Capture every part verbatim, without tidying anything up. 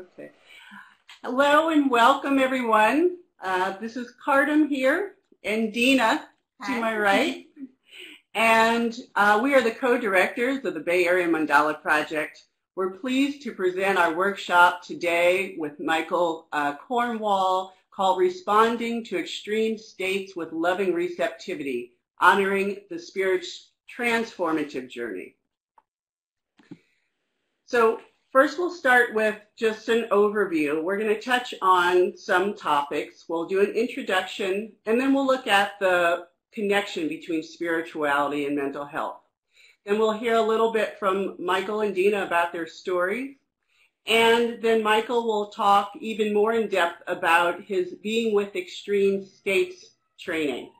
Okay. Hello and welcome, everyone. Uh, this is Cardum here and Dina to Hi. my right. And uh, we are the co-directors of the Bay Area Mandala Project. We're pleased to present our workshop today with Michael uh, Cornwall called Responding to Extreme States with Loving Receptivity, Honoring the Spirit's Transformative Journey. So first we'll start with just an overview. We're going to touch on some topics. We'll do an introduction, and then we'll look at the connection between spirituality and mental health. Then we'll hear a little bit from Michael and Dina about their stories. And then Michael will talk even more in depth about his Being with Extreme States training.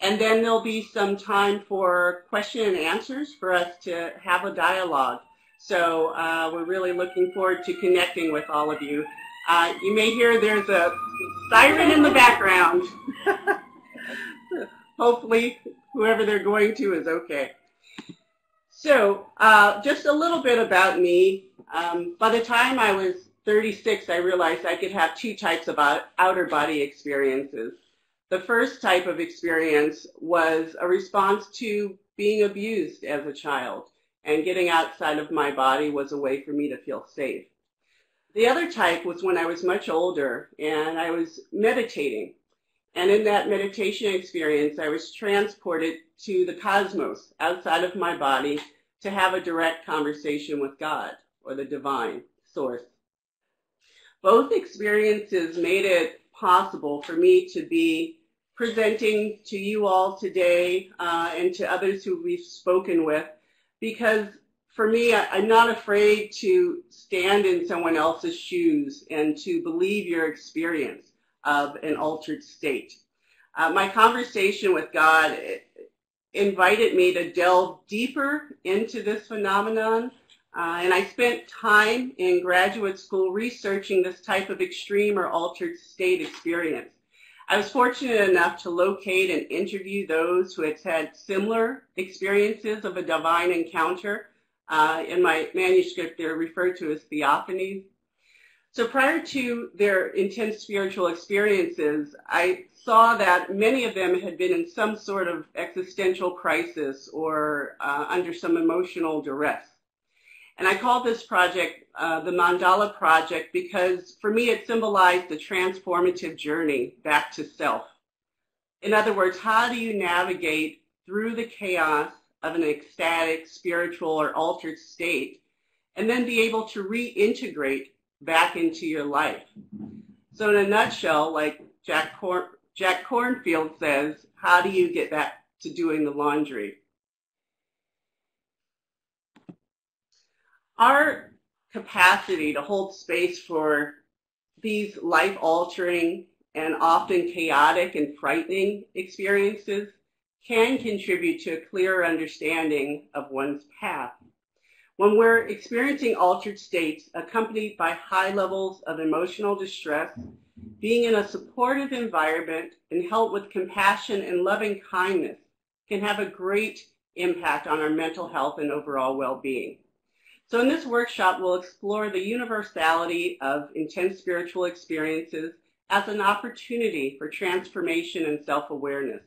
And then there'll be some time for question and answers for us to have a dialogue. So uh, we're really looking forward to connecting with all of you. Uh, you may hear there's a siren in the background. Hopefully, whoever they're going to is okay. So uh, just a little bit about me. Um, by the time I was thirty-six, I realized I could have two types of outer body experiences. The first type of experience was a response to being abused as a child, and getting outside of my body was a way for me to feel safe. The other type was when I was much older and I was meditating. And in that meditation experience, I was transported to the cosmos outside of my body to have a direct conversation with God or the divine source. Both experiences made it possible for me to be presenting to you all today uh, and to others who we've spoken with, because for me, I, I'm not afraid to stand in someone else's shoes and to believe your experience of an altered state. Uh, my conversation with God invited me to delve deeper into this phenomenon, uh, and I spent time in graduate school researching this type of extreme or altered state experience. I was fortunate enough to locate and interview those who had had similar experiences of a divine encounter. Uh, in my manuscript, they're referred to as theophanies. So prior to their intense spiritual experiences, I saw that many of them had been in some sort of existential crisis or uh, under some emotional duress. And I call this project uh, the Mandala Project because, for me, it symbolized the transformative journey back to self. In other words, how do you navigate through the chaos of an ecstatic, spiritual, or altered state, and then be able to reintegrate back into your life? So in a nutshell, like Jack, Cor Jack Kornfield says, how do you get back to doing the laundry? Our capacity to hold space for these life-altering and often chaotic and frightening experiences can contribute to a clearer understanding of one's path. When we're experiencing altered states accompanied by high levels of emotional distress, being in a supportive environment and held with compassion and loving kindness can have a great impact on our mental health and overall well-being. So in this workshop, we'll explore the universality of intense spiritual experiences as an opportunity for transformation and self-awareness.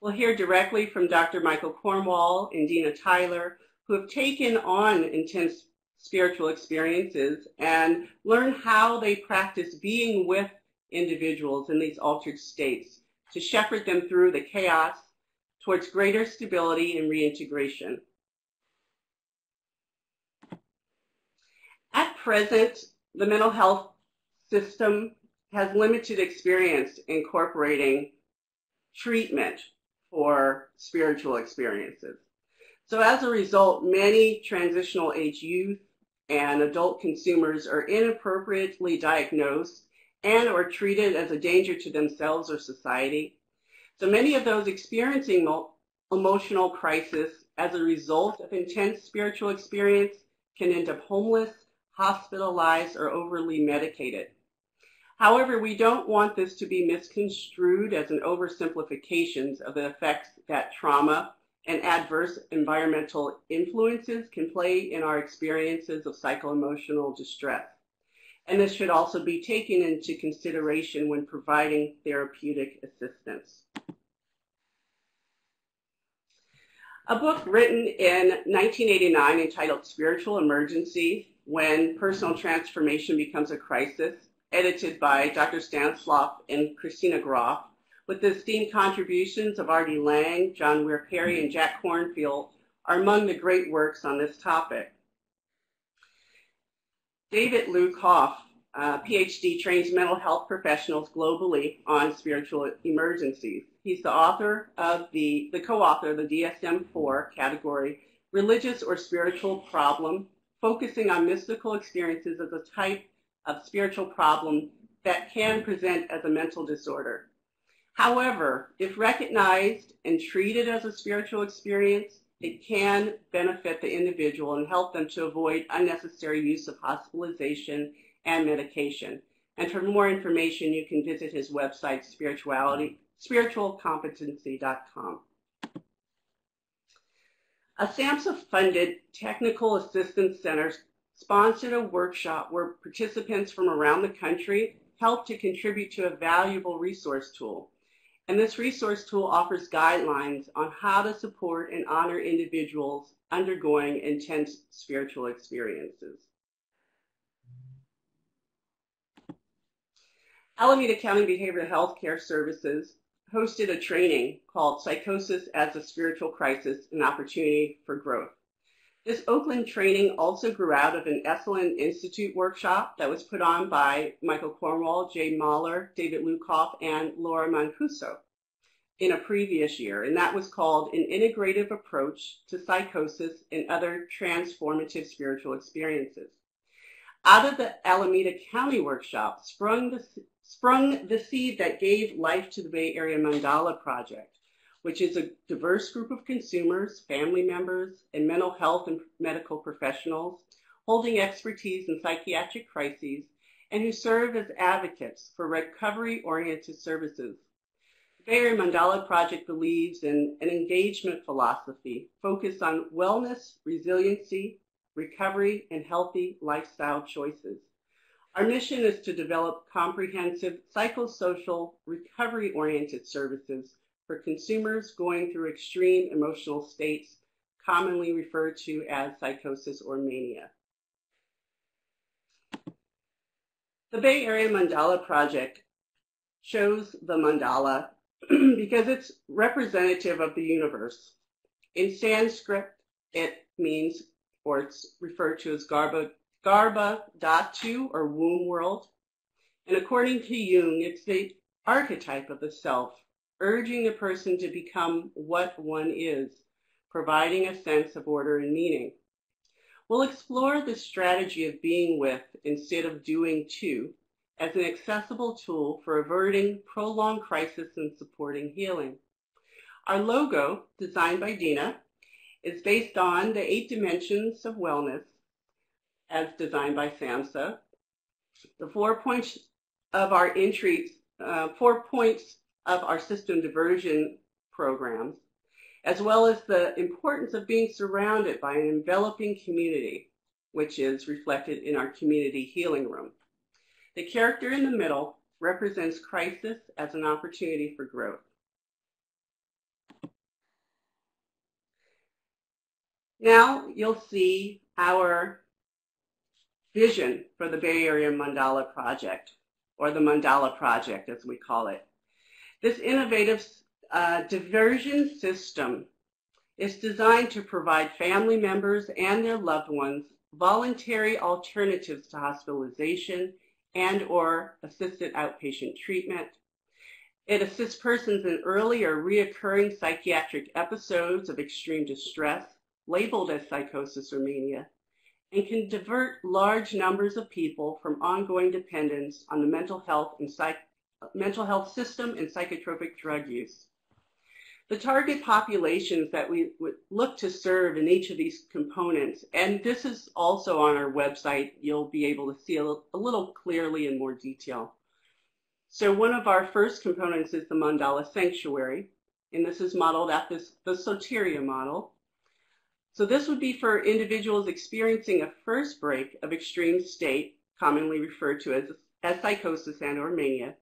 We'll hear directly from Doctor Michael Cornwall and Dina Tyler, who have taken on intense spiritual experiences and learn how they practice being with individuals in these altered states to shepherd them through the chaos towards greater stability and reintegration. At present, the mental health system has limited experience incorporating treatment for spiritual experiences. So as a result, many transitional age youth and adult consumers are inappropriately diagnosed and or treated as a danger to themselves or society. So many of those experiencing emotional crisis as a result of intense spiritual experience can end up homeless, hospitalized, or overly medicated. However, we don't want this to be misconstrued as an oversimplification of the effects that trauma and adverse environmental influences can play in our experiences of psychoemotional distress. and this should also be taken into consideration when providing therapeutic assistance. A book written in nineteen eighty-nine entitled Spiritual Emergency, When Personal Transformation Becomes a Crisis, edited by Doctor Stansloff and Christina Grof, with the esteemed contributions of Artie Lang, John Weir Perry, and Jack Kornfield, are among the great works on this topic. David Lukoff, uh, P H D, trains mental health professionals globally on spiritual emergencies. He's the author of the, the co-author of the D S M four category, Religious or Spiritual Problem, focusing on mystical experiences as a type of spiritual problem that can present as a mental disorder. However, if recognized and treated as a spiritual experience, it can benefit the individual and help them to avoid unnecessary use of hospitalization and medication. And for more information, you can visit his website, spirituality, spiritual competency dot com. A SAMHSA-funded technical assistance center sponsored a workshop where participants from around the country helped to contribute to a valuable resource tool. And this resource tool offers guidelines on how to support and honor individuals undergoing intense spiritual experiences. Alameda County Behavioral Health Care Services hosted a training called Psychosis as a Spiritual Crisis, an Opportunity for Growth. This Oakland training also grew out of an Esalen Institute workshop that was put on by Michael Cornwall, Jay Mahler, David Lukoff, and Laura Mancuso in a previous year, and that was called An Integrative Approach to Psychosis and Other Transformative Spiritual Experiences. Out of the Alameda County workshop sprung the, sprung the seed that gave life to the Bay Area Mandala Project, which is a diverse group of consumers, family members, and mental health and medical professionals holding expertise in psychiatric crises and who serve as advocates for recovery-oriented services. The Bay Area Mandala Project believes in an engagement philosophy focused on wellness, resiliency, recovery, and healthy lifestyle choices. Our mission is to develop comprehensive psychosocial recovery-oriented services for consumers going through extreme emotional states, commonly referred to as psychosis or mania. The Bay Area Mandala Project chose the mandala because it's representative of the universe. In Sanskrit, it means, or it's referred to as Garbha, Garbhadhatu, or womb world. And according to Jung, it's the archetype of the self, urging the person to become what one is, providing a sense of order and meaning. We'll explore the strategy of being with instead of doing to as an accessible tool for averting prolonged crisis and supporting healing. Our logo, designed by Dina, is based on the eight dimensions of wellness as designed by SAMHSA. The four points of our entries, uh, four points of our system diversion programs, as well as the importance of being surrounded by an enveloping community, which is reflected in our community healing room. The character in the middle represents crisis as an opportunity for growth. Now you'll see our vision for the Bay Area Mandala Project, or the Mandala Project as we call it. This innovative uh, diversion system is designed to provide family members and their loved ones voluntary alternatives to hospitalization and or assisted outpatient treatment. It assists persons in early or reoccurring psychiatric episodes of extreme distress, labeled as psychosis or mania, and can divert large numbers of people from ongoing dependence on the mental health and psych mental health system and psychotropic drug use. The target populations that we would look to serve in each of these components, and this is also on our website, you'll be able to see a little clearly in more detail. So one of our first components is the Mandala Sanctuary, and this is modeled after the Soteria model. So this would be for individuals experiencing a first break of extreme state commonly referred to as, as psychosis and or mania,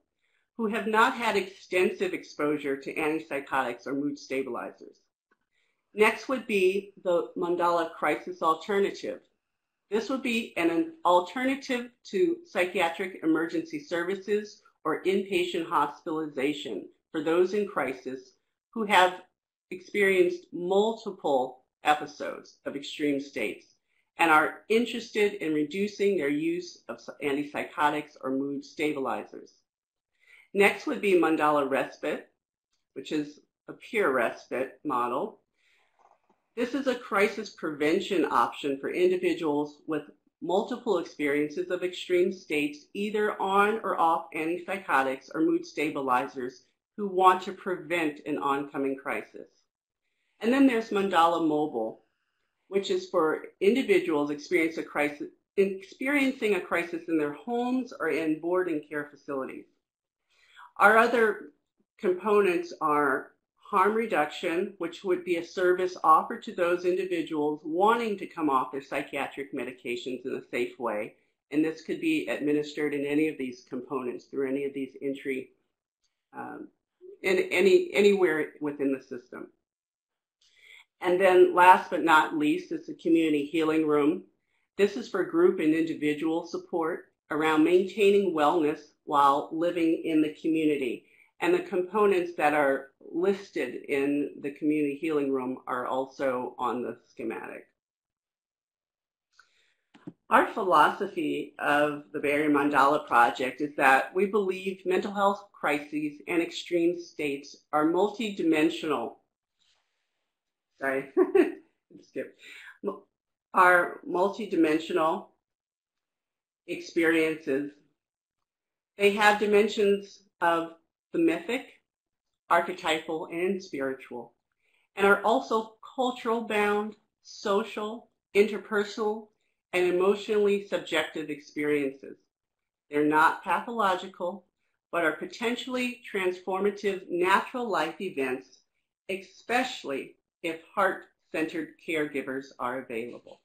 who have not had extensive exposure to antipsychotics or mood stabilizers. Next would be the Mandala Crisis Alternative. This would be an alternative to psychiatric emergency services or inpatient hospitalization for those in crisis who have experienced multiple episodes of extreme states and are interested in reducing their use of antipsychotics or mood stabilizers. Next would be Mandala Respite, which is a peer respite model. This is a crisis prevention option for individuals with multiple experiences of extreme states, either on or off antipsychotics or mood stabilizers, who want to prevent an oncoming crisis. And then there's Mandala Mobile, which is for individuals experiencing a crisis, experiencing a crisis in their homes or in boarding care facilities. Our other components are harm reduction, which would be a service offered to those individuals wanting to come off their psychiatric medications in a safe way. And this could be administered in any of these components through any of these entry, um, in, any, anywhere within the system. And then last but not least is the community healing room. This is for group and individual support around maintaining wellness while living in the community. And the components that are listed in the community healing room are also on the schematic. Our philosophy of the Bay Area Mandala Project is that we believe mental health crises and extreme states are multidimensional. Sorry, skip. Are multidimensional experiences. They have dimensions of the mythic, archetypal, and spiritual, and are also cultural bound, social, interpersonal, and emotionally subjective experiences. They're not pathological, but are potentially transformative natural life events, especially if heart-centered caregivers are available.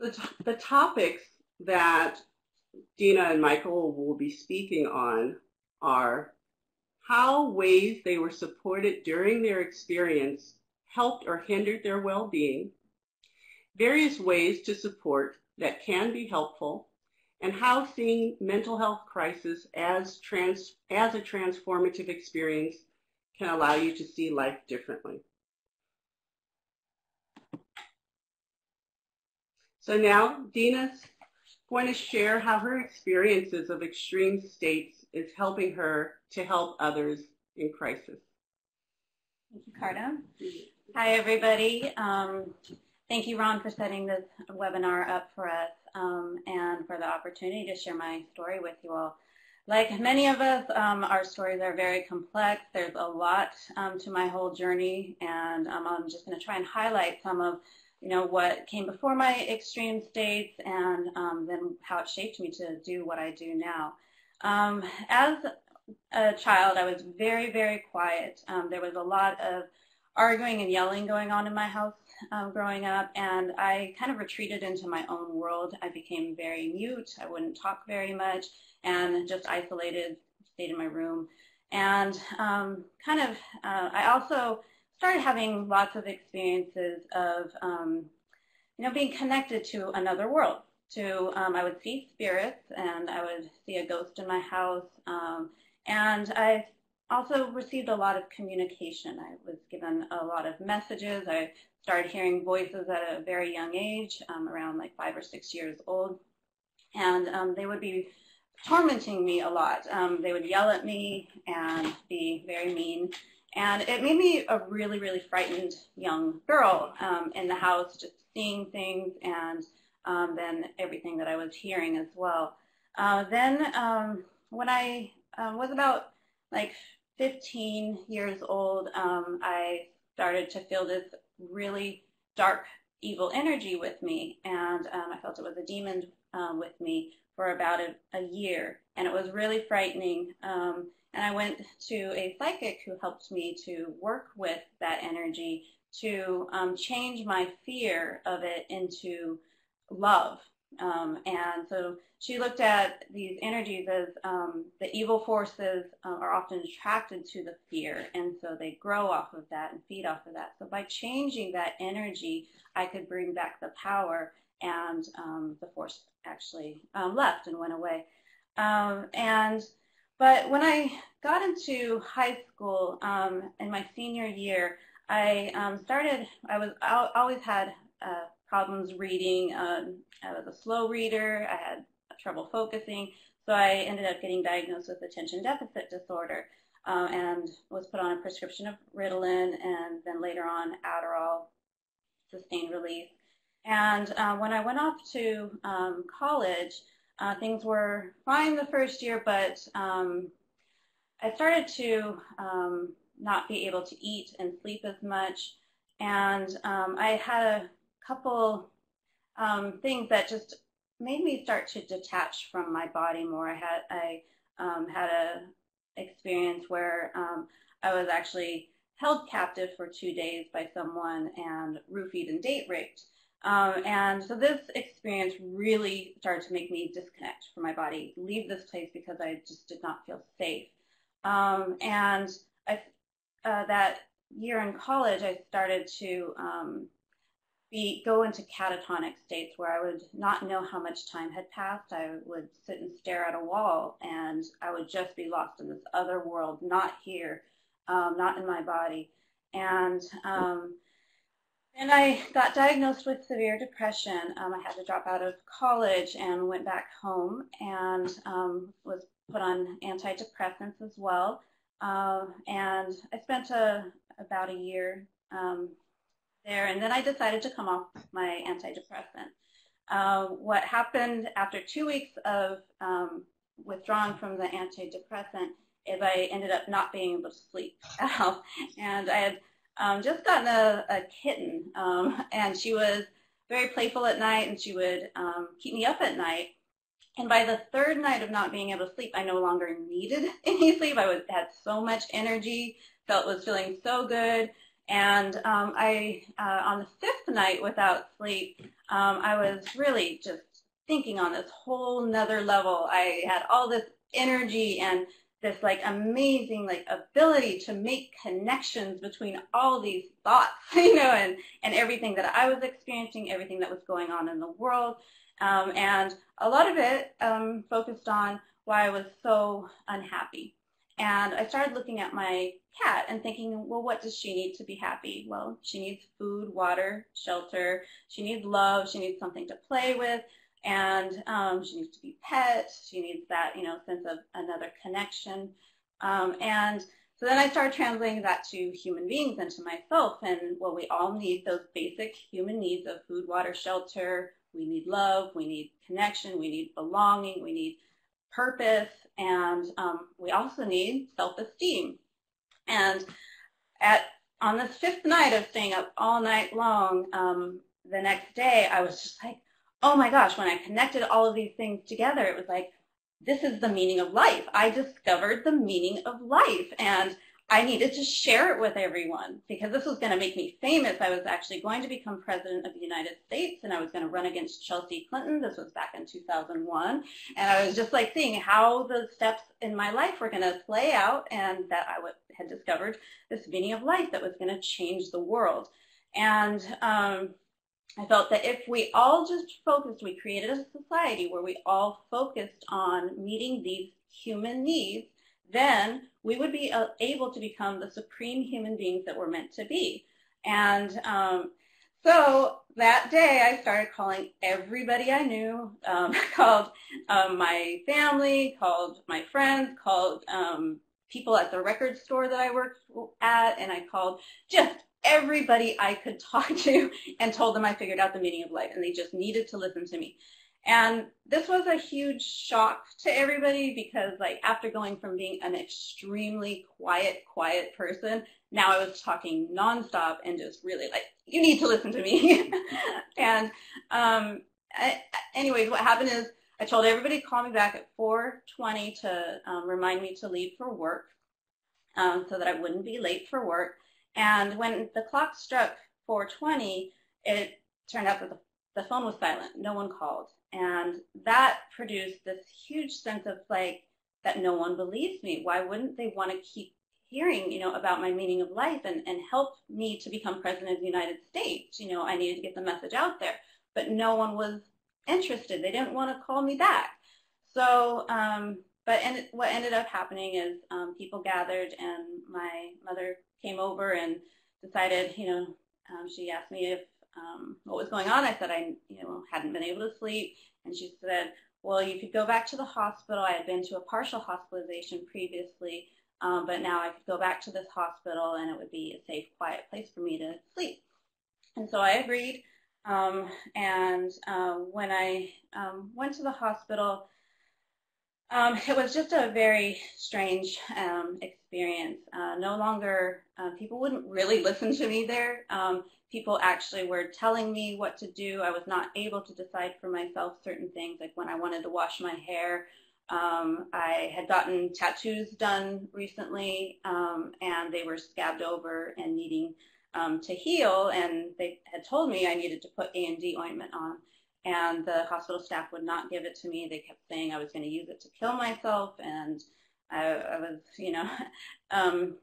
The, t the topics that Dina and Michael will be speaking on are how ways they were supported during their experience helped or hindered their well-being, various ways to support that can be helpful, and how seeing mental health crisis as, trans as a transformative experience can allow you to see life differently. So now Dina's going to share how her experiences of extreme states is helping her to help others in crisis. Thank you, Cardum. Hi, everybody. Um, thank you, Ron, for setting this webinar up for us um, and for the opportunity to share my story with you all. Like many of us, um, our stories are very complex. There's a lot um, to my whole journey, and um, I'm just going to try and highlight some of you know, what came before my extreme states and um, then how it shaped me to do what I do now. Um, as a child, I was very, very quiet. Um, there was a lot of arguing and yelling going on in my house um, growing up, and I kind of retreated into my own world. I became very mute. I wouldn't talk very much and just isolated, stayed in my room. And um, kind of, uh, I also started having lots of experiences of, um, you know, being connected to another world. To um, I would see spirits, and I would see a ghost in my house, um, and I also received a lot of communication. I was given a lot of messages. I started hearing voices at a very young age, um, around like five or six years old, and um, they would be tormenting me a lot. Um, they would yell at me and be very mean. And it made me a really, really frightened young girl um, in the house, just seeing things and um, then everything that I was hearing as well. Uh, then um, when I uh, was about like fifteen years old, um, I started to feel this really dark, evil energy with me. And um, I felt it was a demon uh, with me for about a, a year. And it was really frightening. Um, And I went to a psychic who helped me to work with that energy to um, change my fear of it into love. Um, and so she looked at these energies as um, the evil forces uh, are often attracted to the fear, and so they grow off of that and feed off of that. So by changing that energy, I could bring back the power, and um, the force actually um, left and went away. Um, and but when I got into high school um, in my senior year, I um, started. I was I always had. Uh, problems reading. Um, I was a slow reader. I had trouble focusing, so I ended up getting diagnosed with attention deficit disorder uh, and was put on a prescription of Ritalin and then later on Adderall, sustained release. And uh, when I went off to um, college, uh, things were fine the first year, but um, I started to um, not be able to eat and sleep as much, and um, I had a couple um, things that just made me start to detach from my body more. I had I um, had a experience where um, I was actually held captive for two days by someone and roofied and date raped. Um, and so this experience really started to make me disconnect from my body, leave this place because I just did not feel safe. Um, and I, uh, that year in college, I started to um, Be, go into catatonic states where I would not know how much time had passed. I would sit and stare at a wall, and I would just be lost in this other world, not here, um, not in my body. And um, then I got diagnosed with severe depression. Um, I had to drop out of college and went back home, and um, was put on antidepressants as well. Uh, and I spent a, about a year um, there, and then I decided to come off my antidepressant. Uh, what happened after two weeks of um, withdrawing from the antidepressant is I ended up not being able to sleep at all. And I had um, just gotten a, a kitten, um, and she was very playful at night, and she would um, keep me up at night. And by the third night of not being able to sleep, I no longer needed any sleep. I was, had so much energy, felt was feeling so good. And um, I, uh, on the fifth night without sleep, um, I was really just thinking on this whole nother level. I had all this energy and this like amazing like ability to make connections between all these thoughts, you know, and, and everything that I was experiencing, everything that was going on in the world. Um, and a lot of it um, focused on why I was so unhappy. And I started looking at my cat and thinking, well, what does she need to be happy? Well, she needs food, water, shelter. She needs love. She needs something to play with. And um, she needs to be pet. She needs that, you know, sense of another connection. Um, and so then I started translating that to human beings and to myself. And, well, we all need those basic human needs of food, water, shelter. We need love. We need connection. We need belonging. We need purpose, and um, we also need self-esteem. And at on the fifth night of staying up all night long, um, the next day I was just like, oh my gosh, when I connected all of these things together, it was like, this is the meaning of life. I discovered the meaning of life, and I needed to share it with everyone because this was going to make me famous. I was actually going to become president of the United States, and I was going to run against Chelsea Clinton. This was back in two thousand one. And I was just like seeing how the steps in my life were going to play out, and that I would, had discovered this meaning of life that was going to change the world. And um, I felt that if we all just focused, we created a society where we all focused on meeting these human needs, then we would be able to become the supreme human beings that we're meant to be. And um, so that day I started calling everybody I knew, um, called um, my family, called my friends, called um, people at the record store that I worked at, and I called just everybody I could talk to and told them I figured out the meaning of life, and they just needed to listen to me. And this was a huge shock to everybody because, like, after going from being an extremely quiet, quiet person, now I was talking nonstop and just really like, you need to listen to me. And um, I, anyways, what happened is I told everybody to call me back at four twenty to um, remind me to leave for work um, so that I wouldn't be late for work. And when the clock struck four twenty, it turned out that the the phone was silent. No one called. And that produced this huge sense of like, that no one believes me. Why wouldn't they want to keep hearing, you know, about my meaning of life and, and help me to become president of the United States? You know, I needed to get the message out there, but no one was interested. They didn't want to call me back. So, um, but and what ended up happening is um, people gathered, and my mother came over and decided, you know, um, she asked me if um, what was going on. I said I, you know, hadn't been able to sleep, and she said, well, you could go back to the hospital. I had been to a partial hospitalization previously, um, but now I could go back to this hospital, and it would be a safe, quiet place for me to sleep. And so I agreed. Um, and uh, when I um, went to the hospital, um, it was just a very strange um, experience. Uh, no longer, uh, people wouldn't really listen to me there. Um, People actually were telling me what to do. I was not able to decide for myself certain things, like when I wanted to wash my hair. Um, I had gotten tattoos done recently, um, and they were scabbed over and needing um, to heal. And they had told me I needed to put A and D ointment on, and the hospital staff would not give it to me. They kept saying I was going to use it to kill myself, and I, I was, you know, um,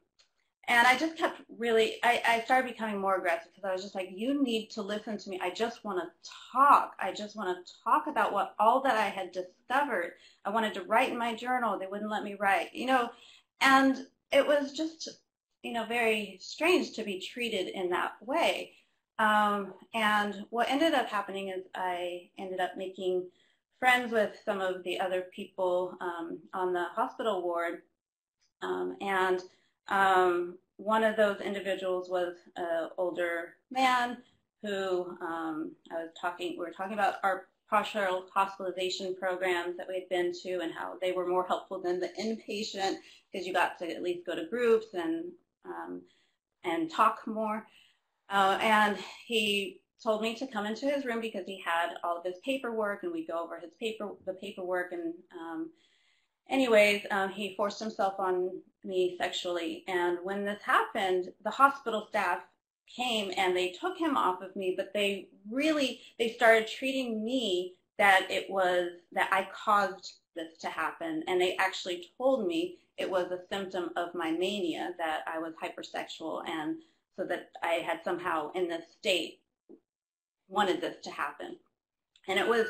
and I just kept really, I, I started becoming more aggressive because I was just like, you need to listen to me. I just want to talk. I just want to talk about what all that I had discovered. I wanted to write in my journal. They wouldn't let me write, you know, and it was just, you know, very strange to be treated in that way. Um, and what ended up happening is I ended up making friends with some of the other people um, on the hospital ward, um, and Um, one of those individuals was an older man who um, I was talking, we were talking about our partial hospitalization programs that we had been to and how they were more helpful than the inpatient because you got to at least go to groups and, um, and talk more. Uh, and he told me to come into his room because he had all of his paperwork, and we go over his paper, the paperwork, and um, anyways, um, he forced himself on me sexually, and when this happened, the hospital staff came and they took him off of me, but they really, they started treating me that it was, that I caused this to happen, and they actually told me it was a symptom of my mania, that I was hypersexual, and so that I had somehow in this state wanted this to happen. And it was,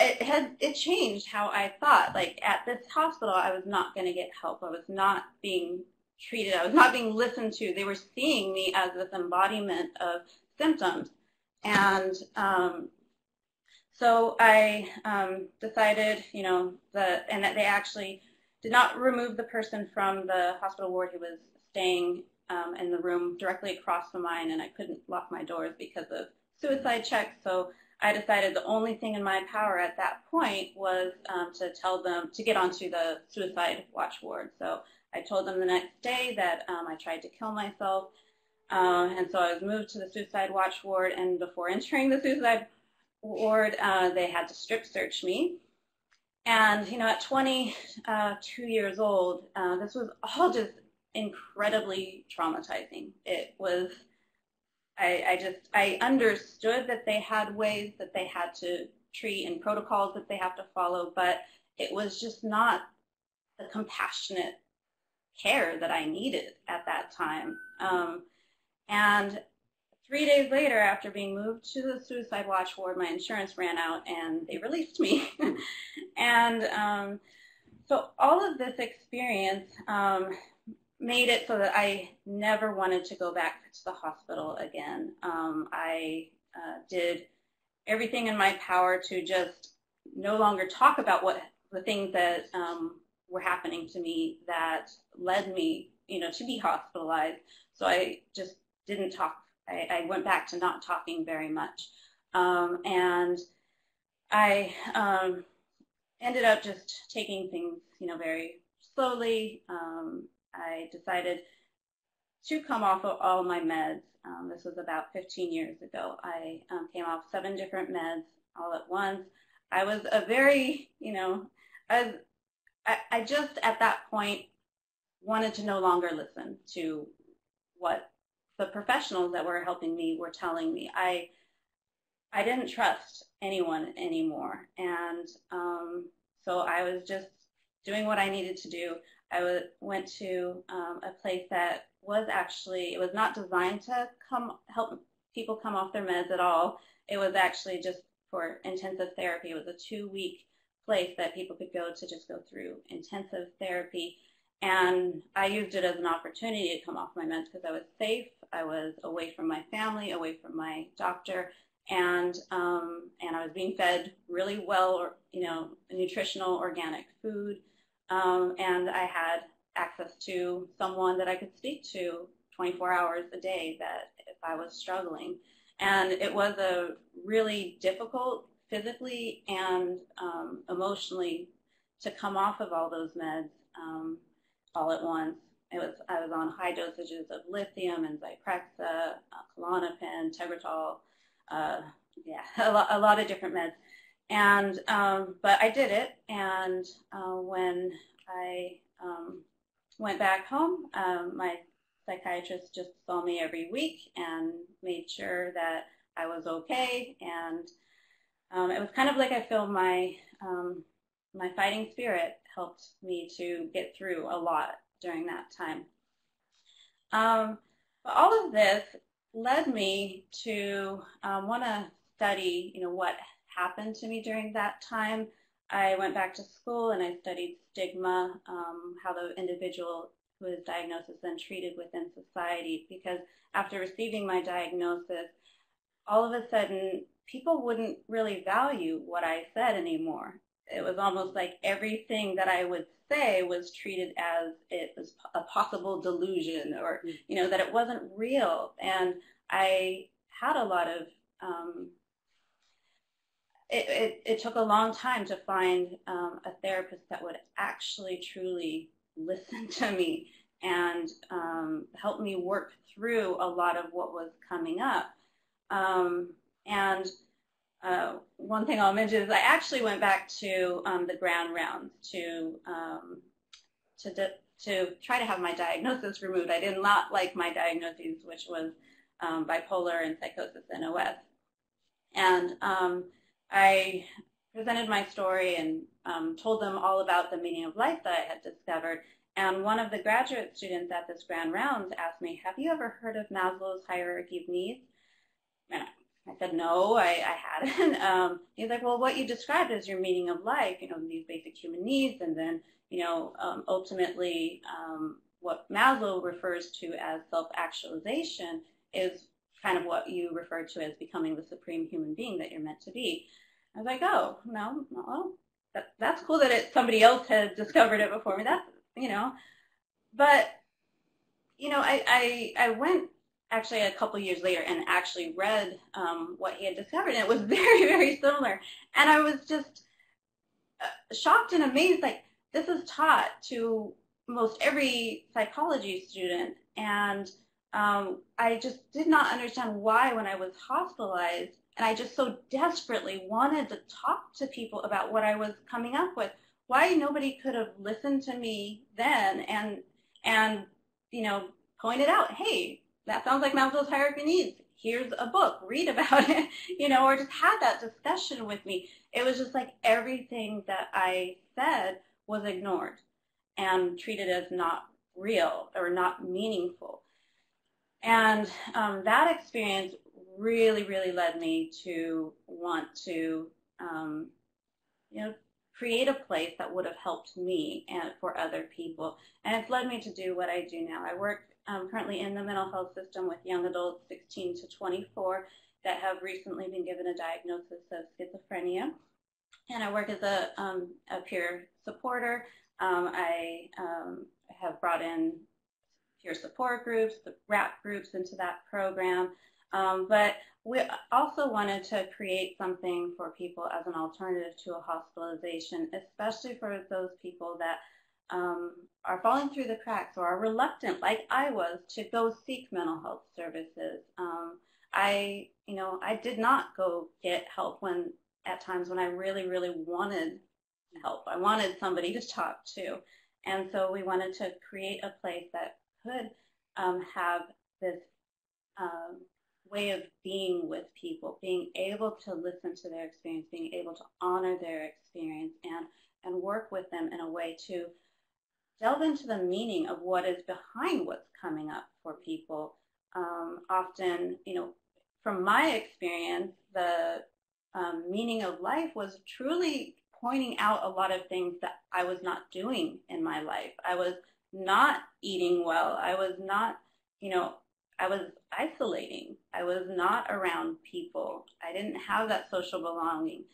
It had it changed how I thought. Like at this hospital, I was not going to get help. I was not being treated. I was not being listened to. They were seeing me as this embodiment of symptoms, and um, so I um, decided, you know, the and that they actually did not remove the person from the hospital ward who was staying um, in the room directly across from mine, and I couldn't lock my doors because of suicide checks. So I decided the only thing in my power at that point was um, to tell them to get onto the suicide watch ward. So I told them the next day that um, I tried to kill myself. Uh, and so I was moved to the suicide watch ward. And before entering the suicide ward, uh, they had to strip search me. And, you know, at twenty-two years old, uh, this was all just incredibly traumatizing. It was... I, I just, I understood that they had ways that they had to treat and protocols that they have to follow, but it was just not the compassionate care that I needed at that time. Um, and three days later, after being moved to the suicide watch ward, my insurance ran out and they released me. And um, so all of this experience um, made it so that I never wanted to go back to the hospital again. Um, I uh, did everything in my power to just no longer talk about what the things that um, were happening to me that led me, you know, to be hospitalized. So I just didn't talk. I, I went back to not talking very much, um, and I um, ended up just taking things, you know, very slowly. Um, I decided to come off of all my meds. Um, this was about fifteen years ago. I um, came off seven different meds all at once. I was a very, you know, I, was, I, I just at that point wanted to no longer listen to what the professionals that were helping me were telling me. I I didn't trust anyone anymore. And um, so I was just doing what I needed to do. I was, went to um, a place that was actually, it was not designed to come help people come off their meds at all. It was actually just for intensive therapy. It was a two-week place that people could go to just go through intensive therapy. And I used it as an opportunity to come off my meds because I was safe. I was away from my family, away from my doctor, and um, and I was being fed really well, you know, nutritional organic food, um, and I had access to someone that I could speak to twenty-four hours a day that if I was struggling. And it was a really difficult physically and um, emotionally to come off of all those meds. Um, all at once. It was, I was on high dosages of lithium and Zyprexa, uh, Klonopin, Tegretol, uh, yeah, a, lo a lot of different meds. And, um, but I did it, and uh, when I um, went back home, um, my psychiatrist just saw me every week and made sure that I was okay, and um, it was kind of like I feel my, um, my fighting spirit helped me to get through a lot during that time. Um, but all of this led me to um, want to study, you know, what happened to me during that time. I went back to school and I studied stigma, um, how the individual who is diagnosed is then treated within society, because after receiving my diagnosis, all of a sudden, people wouldn't really value what I said anymore. It was almost like everything that I would say was treated as it was a possible delusion, or, you know, that it wasn't real. And I had a lot of, um, it, it, it took a long time to find um, a therapist that would actually truly listen to me and um, help me work through a lot of what was coming up. Um, and Uh, one thing I'll mention is I actually went back to um, the ground rounds to um, to, to try to have my diagnosis removed. I did not like my diagnoses, which was um, bipolar and psychosis and N O S. And um, I presented my story and um, told them all about the meaning of life that I had discovered. And one of the graduate students at this ground rounds asked me, "Have you ever heard of Maslow's hierarchy of needs?" And I I said, no, I, I hadn't. Um, he's like, well, what you described as your meaning of life, you know, these basic human needs, and then, you know, um, ultimately um, what Maslow refers to as self-actualization is kind of what you refer to as becoming the supreme human being that you're meant to be. I was like, oh, no, no, that, that's cool that it, somebody else has discovered it before me. That's, you know, but, you know, I, I, I went, actually a couple years later and actually read um, what he had discovered, and it was very, very similar. And I was just uh, shocked and amazed, like this is taught to most every psychology student. And um, I just did not understand why when I was hospitalized, and I just so desperately wanted to talk to people about what I was coming up with, why nobody could have listened to me then and, and you know, pointed out, hey, that sounds like Maslow's hierarchy of needs. Here's a book, read about it, you know, or just had that discussion with me. It was just like everything that I said was ignored and treated as not real or not meaningful. And um, that experience really, really led me to want to, um, you know, create a place that would have helped me and for other people. And it's led me to do what I do now. I work I'm currently in the mental health system with young adults sixteen to twenty-four that have recently been given a diagnosis of schizophrenia. And I work as a, um, a peer supporter. Um, I um, have brought in peer support groups, the R A P groups into that program. Um, but we also wanted to create something for people as an alternative to a hospitalization, especially for those people that Um, are falling through the cracks or are reluctant, like I was, to go seek mental health services. Um, I, you know, I did not go get help when, at times when I really, really wanted help. I wanted somebody to talk to. And so we wanted to create a place that could um, have this um, way of being with people, being able to listen to their experience, being able to honor their experience, and, and work with them in a way to delve into the meaning of what is behind what's coming up for people. Um, often, you know, from my experience, the um, meaning of life was truly pointing out a lot of things that I was not doing in my life. I was not eating well. I was not, you know, I was isolating. I was not around people. I didn't have that social belonging.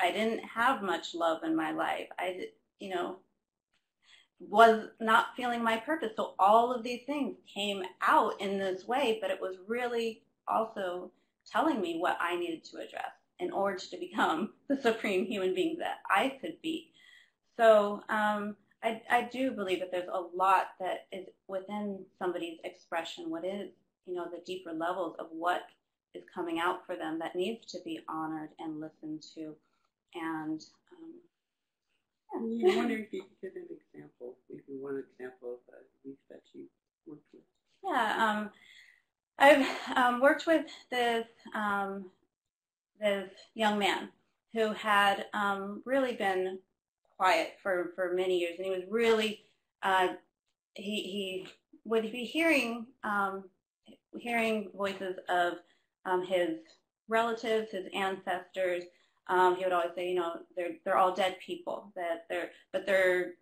I didn't have much love in my life. I, you know, was not feeling my purpose. So all of these things came out in this way, but it was really also telling me what I needed to address in order to become the supreme human being that I could be. So um, I, I do believe that there's a lot that is within somebody's expression, what is, you know, the deeper levels of what is coming out for them that needs to be honored and listened to. And um, yeah. I wonder if you could give an example, if you want an example of a youth that you worked with. Yeah, um, I've um, worked with this, um, this young man who had um, really been quiet for, for many years, and he was really, uh, he, he would be hearing, um, hearing voices of um, his relatives, his ancestors. Um, he would always say, you know, they're, they're all dead people, that they're, but they're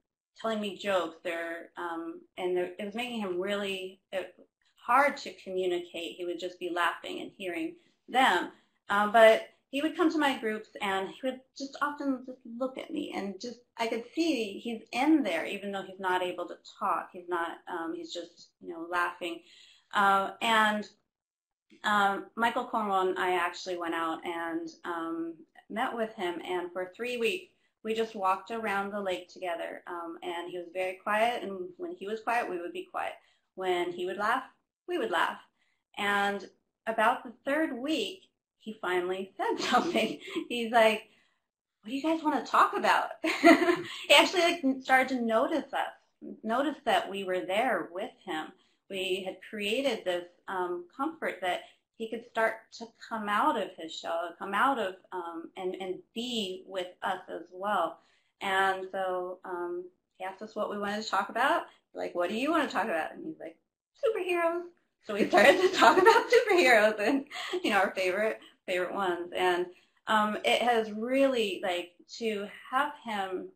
telling me jokes, they're, um, and they're, it was making him really it, hard to communicate. He would just be laughing and hearing them. Um, but he would come to my groups, and he would just often just look at me, and just, I could see he's in there, even though he's not able to talk. He's not, um, he's just, you know, laughing. Uh, and um, Michael Cornwall and I actually went out and, um, met with him, and for three weeks we just walked around the lake together, um, and he was very quiet, and when he was quiet we would be quiet. When he would laugh, we would laugh. And about the third week he finally said something. He's like, what do you guys want to talk about? He actually like started to notice us, notice that we were there with him. We had created this um, comfort that he could start to come out of his shell, come out of, um, and, and be with us as well. And so um, he asked us what we wanted to talk about. Like, what do you want to talk about? And he's like, superheroes. So we started to talk about superheroes and, you know, our favorite, favorite ones. And um, it has really, like, to have him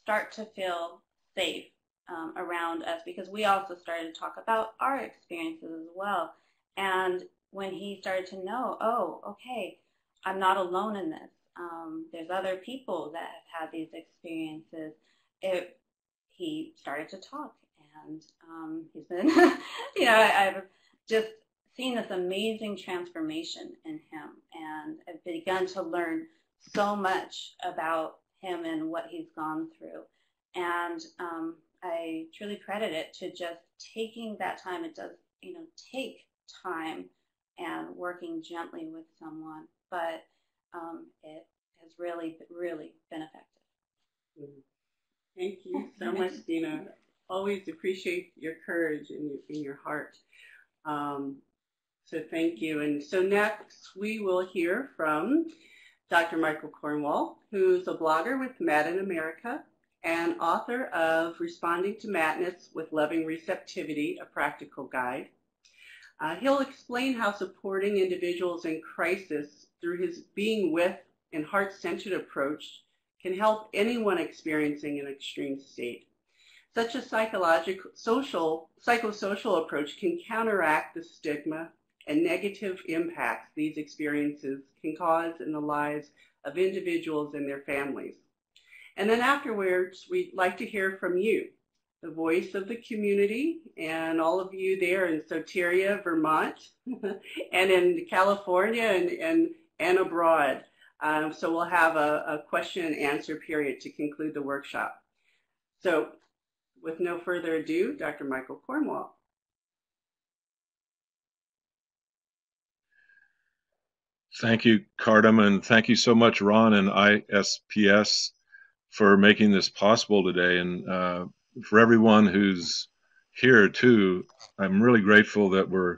start to feel safe um, around us, because we also started to talk about our experiences as well. And when he started to know, oh, okay, I'm not alone in this. Um, there's other people that have had these experiences. It, he started to talk, and um, he's been, you know, I, I've just seen this amazing transformation in him, and I've begun to learn so much about him and what he's gone through. And um, I truly credit it to just taking that time. It does, you know, take time, and working gently with someone, but um, it has really, really been effective. Thank you so much, Dina. Always appreciate your courage and in your heart. Um, so thank you. And so next we will hear from Doctor Michael Cornwall, who's a blogger with Mad in America and author of Responding to Madness with Loving Receptivity, a Practical Guide. Uh, he'll explain how supporting individuals in crisis through his being with and heart-centered approach can help anyone experiencing an extreme state. Such a psychological, social, psychosocial approach can counteract the stigma and negative impacts these experiences can cause in the lives of individuals and their families. And then afterwards, we'd like to hear from you, the voice of the community, and all of you there in Soteria, Vermont, and in California and, and, and abroad. Um, so we'll have a, a question and answer period to conclude the workshop. So with no further ado, Doctor Michael Cornwall. Thank you, Cardum, and thank you so much, Ron and I S P S, for making this possible today. And uh, for everyone who's here too, I'm really grateful that we're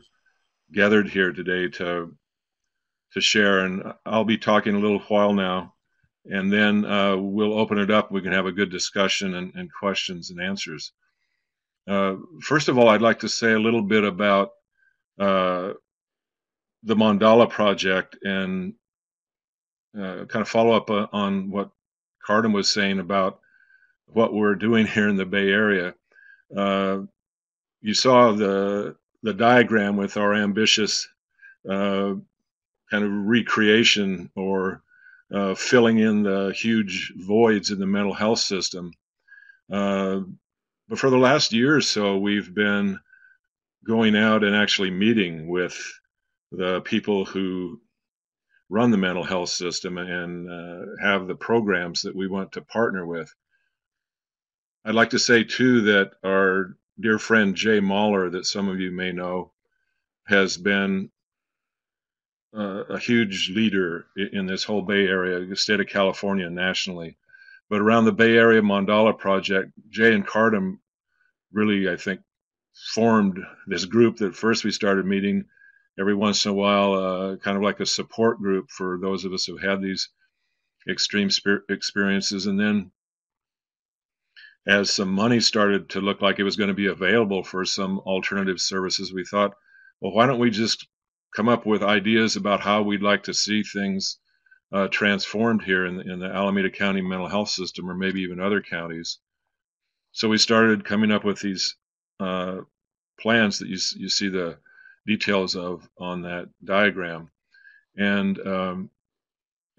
gathered here today to to share, and I'll be talking a little while now, and then uh, we'll open it up. We can have a good discussion and, and questions and answers. Uh, first of all, I'd like to say a little bit about uh, the Mandala Project and uh, kind of follow up uh, on what Cardum was saying about what we're doing here in the Bay Area. Uh, you saw the the diagram with our ambitious uh, kind of recreation or uh, filling in the huge voids in the mental health system. Uh, but for the last year or so, we've been going out and actually meeting with the people who run the mental health system and uh, have the programs that we want to partner with. I'd like to say, too, that our dear friend Jay Mahler, that some of you may know, has been uh, a huge leader in this whole Bay Area, the state of California, nationally. But around the Bay Area Mandala Project, Jay and Cardum really, I think, formed this group that first we started meeting every once in a while, uh, kind of like a support group for those of us who have had these extreme experiences. And then as some money started to look like it was going to be available for some alternative services, we thought, well, why don't we just come up with ideas about how we'd like to see things uh, transformed here in, in the Alameda County mental health system, or maybe even other counties. So we started coming up with these uh, plans that you, you see the details of on that diagram. And um,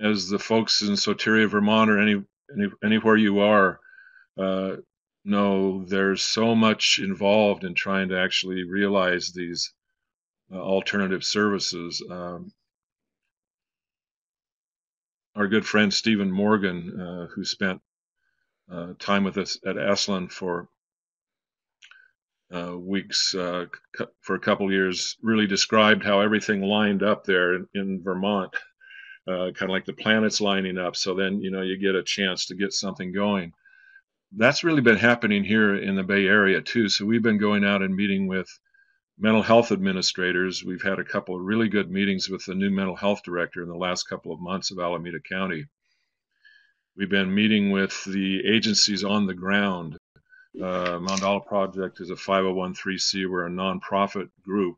as the folks in Soteria, Vermont, or any, any anywhere you are, Uh, no, there's so much involved in trying to actually realize these uh, alternative services. Um, our good friend Stephen Morgan, uh, who spent uh, time with us at Esalen for uh, weeks, uh, for a couple of years, really described how everything lined up there in, in Vermont, uh, kind of like the planets lining up. So then, you know, you get a chance to get something going. That's really been happening here in the Bay Area, too. So we've been going out and meeting with mental health administrators. We've had a couple of really good meetings with the new mental health director in the last couple of months of Alameda County. We've been meeting with the agencies on the ground. Uh, Mandala Project is a five oh one c three. We're a nonprofit group,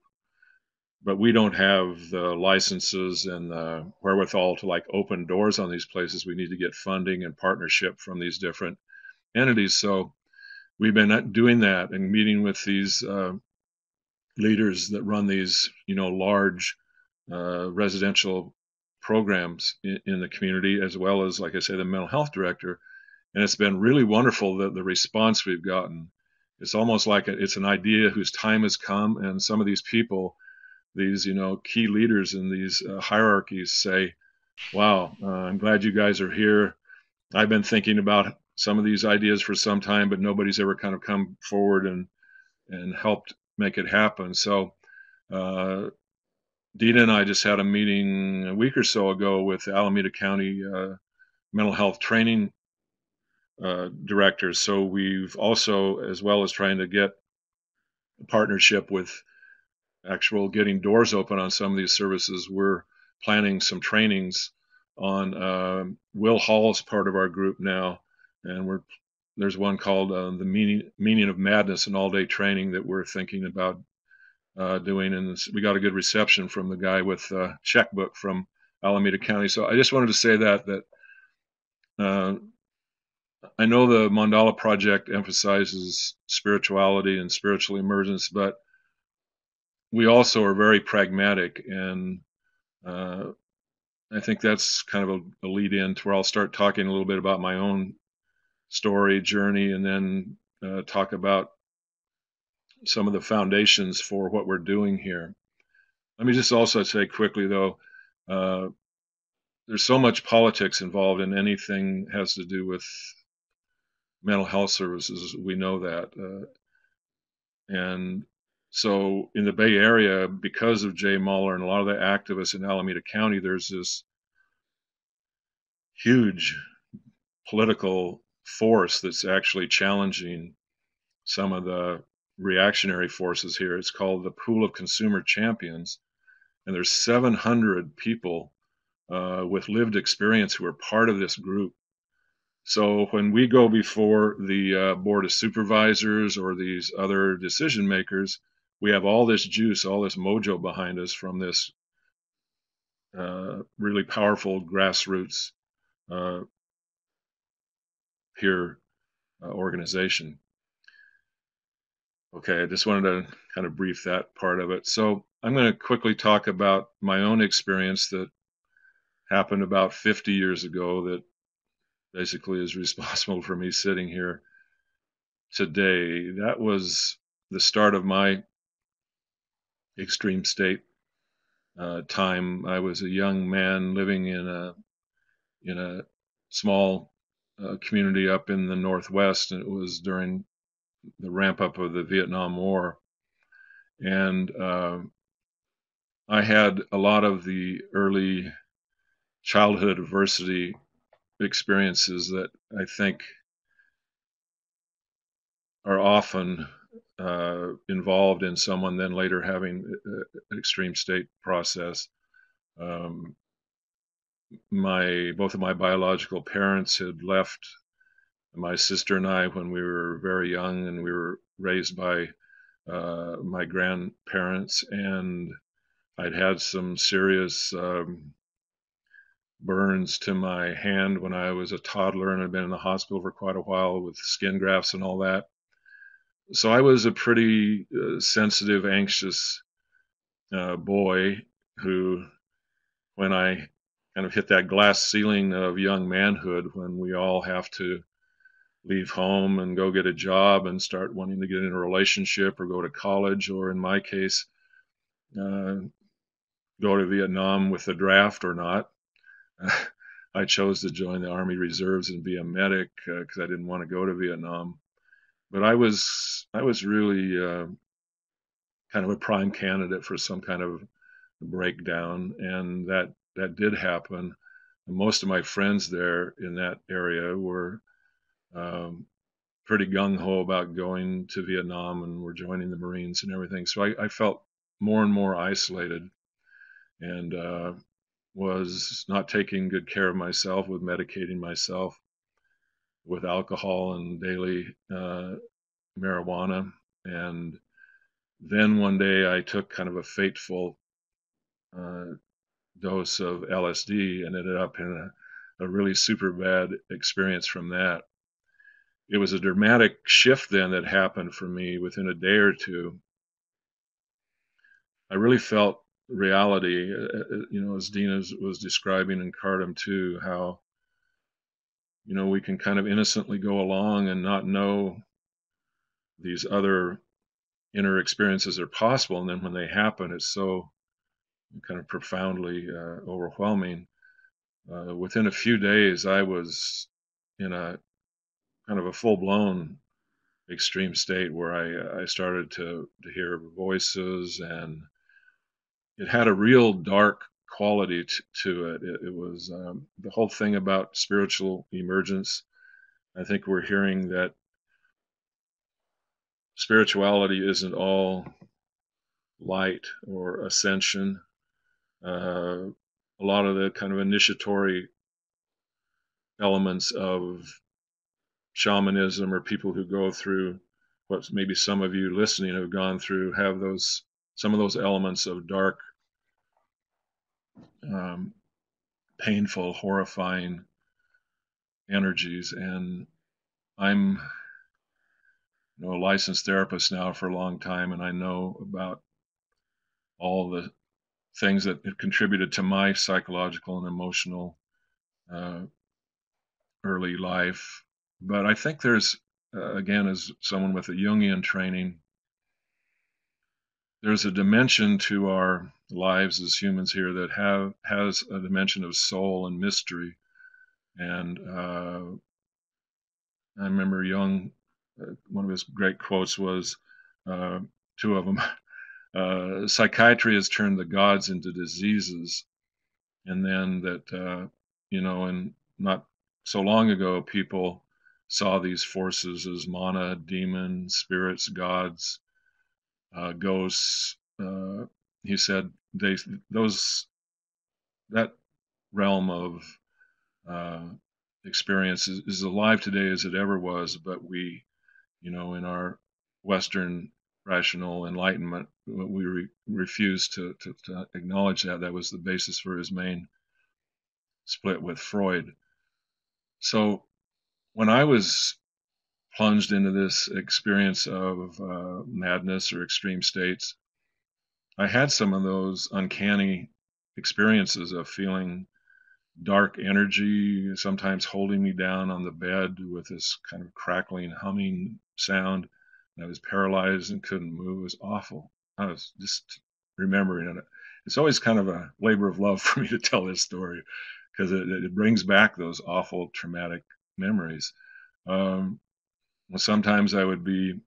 but we don't have the licenses and the wherewithal to like open doors on these places. We need to get funding and partnership from these different entities. So we've been doing that and meeting with these uh, leaders that run these, you know, large uh, residential programs in, in the community, as well as, like I say, the mental health director. And it's been really wonderful that the response we've gotten. It's almost like a, it's an idea whose time has come. And some of these people, these, you know, key leaders in these uh, hierarchies say, wow, uh, I'm glad you guys are here. I've been thinking about some of these ideas for some time, but nobody's ever kind of come forward and and helped make it happen. So uh, Dina and I just had a meeting a week or so ago with the Alameda County uh, Mental Health Training uh, Directors. So we've also, as well as trying to get a partnership with actual getting doors open on some of these services, we're planning some trainings on uh, Will Hall's part of our group now. And we're, there's one called uh, The Meaning, Meaning of Madness, an all-day training that we're thinking about uh, doing. And we got a good reception from the guy with a checkbook from Alameda County. So I just wanted to say that, that uh, I know the Mandala Project emphasizes spirituality and spiritual emergence, but we also are very pragmatic. And uh, I think that's kind of a, a lead-in to where I'll start talking a little bit about my own story, journey, and then uh, talk about some of the foundations for what we're doing here. Let me just also say quickly, though, uh, there's so much politics involved in anything has to do with mental health services. We know that. Uh, and so in the Bay Area, because of Jay Mahler and a lot of the activists in Alameda County, there's this huge political force that's actually challenging some of the reactionary forces here. It's called the Pool of Consumer Champions. and there's seven hundred people uh, with lived experience who are part of this group. So when we go before the uh, Board of Supervisors or these other decision makers, we have all this juice, all this mojo behind us from this uh, really powerful grassroots uh, peer uh, organization. Okay, I just wanted to kind of brief that part of it. So I'm going to quickly talk about my own experience that happened about fifty years ago that basically is responsible for me sitting here today. That was the start of my extreme state uh, time. I was a young man living in a in a small uh, community up in the Northwest, and it was during the ramp up of the Vietnam War, and uh, I had a lot of the early childhood adversity experiences that I think are often uh, involved in someone then later having an extreme state process. Um, my both of my biological parents had left my sister and I when we were very young, and we were raised by uh, my grandparents, and I'd had some serious um, burns to my hand when I was a toddler, and had been in the hospital for quite a while with skin grafts and all that. So I was a pretty uh, sensitive, anxious uh, boy who, when I kind of hit that glass ceiling of young manhood, when we all have to leave home and go get a job and start wanting to get in a relationship or go to college, or in my case, uh, go to Vietnam with the draft or not. I chose to join the Army Reserves and be a medic because uh, I didn't want to go to Vietnam. But I was I was really uh, kind of a prime candidate for some kind of breakdown, and that that did happen. And most of my friends there in that area were Um, pretty gung-ho about going to Vietnam, and we're joining the Marines and everything. So I, I felt more and more isolated, and uh, was not taking good care of myself, with medicating myself with alcohol and daily uh, marijuana. And then one day I took kind of a fateful uh, dose of L S D and ended up in a, a really super bad experience from that. It was a dramatic shift then that happened for me within a day or two. I really felt reality, you know, as Dina was describing in Cardum too, how, you know, we can kind of innocently go along and not know these other inner experiences are possible. And then when they happen, it's so kind of profoundly uh, overwhelming. Uh, within a few days, I was in a kind of a full-blown extreme state where I, I started to, to hear voices, and it had a real dark quality to, to it. it. It was um, the whole thing about spiritual emergence. I think we're hearing that spirituality isn't all light or ascension. Uh, a lot of the kind of initiatory elements of shamanism, or people who go through what maybe some of you listening have gone through, have those some of those elements of dark, um, painful, horrifying energies. And I'm you know, a licensed therapist now for a long time, and I know about all the things that have contributed to my psychological and emotional uh, early life. But I think there's, uh, again, as someone with a Jungian training, there's a dimension to our lives as humans here that have has a dimension of soul and mystery. And uh, I remember Jung, uh, one of his great quotes was, uh, two of them, uh, psychiatry has turned the gods into diseases. And then that, uh, you know, and not so long ago, people saw these forces as mana, demons, spirits, gods, uh, ghosts, uh, he said they those that realm of uh, experience is, is alive today as it ever was, but we, you know, in our Western rational enlightenment, we re refuse to, to, to acknowledge that. That was the basis for his main split with Freud. So when I was plunged into this experience of uh, madness or extreme states, I had some of those uncanny experiences of feeling dark energy, sometimes holding me down on the bed with this kind of crackling, humming sound. And I was paralyzed and couldn't move. It was awful. I was just remembering it. It's always kind of a labor of love for me to tell this story because it, it brings back those awful traumatic memories. Um, well, sometimes I would be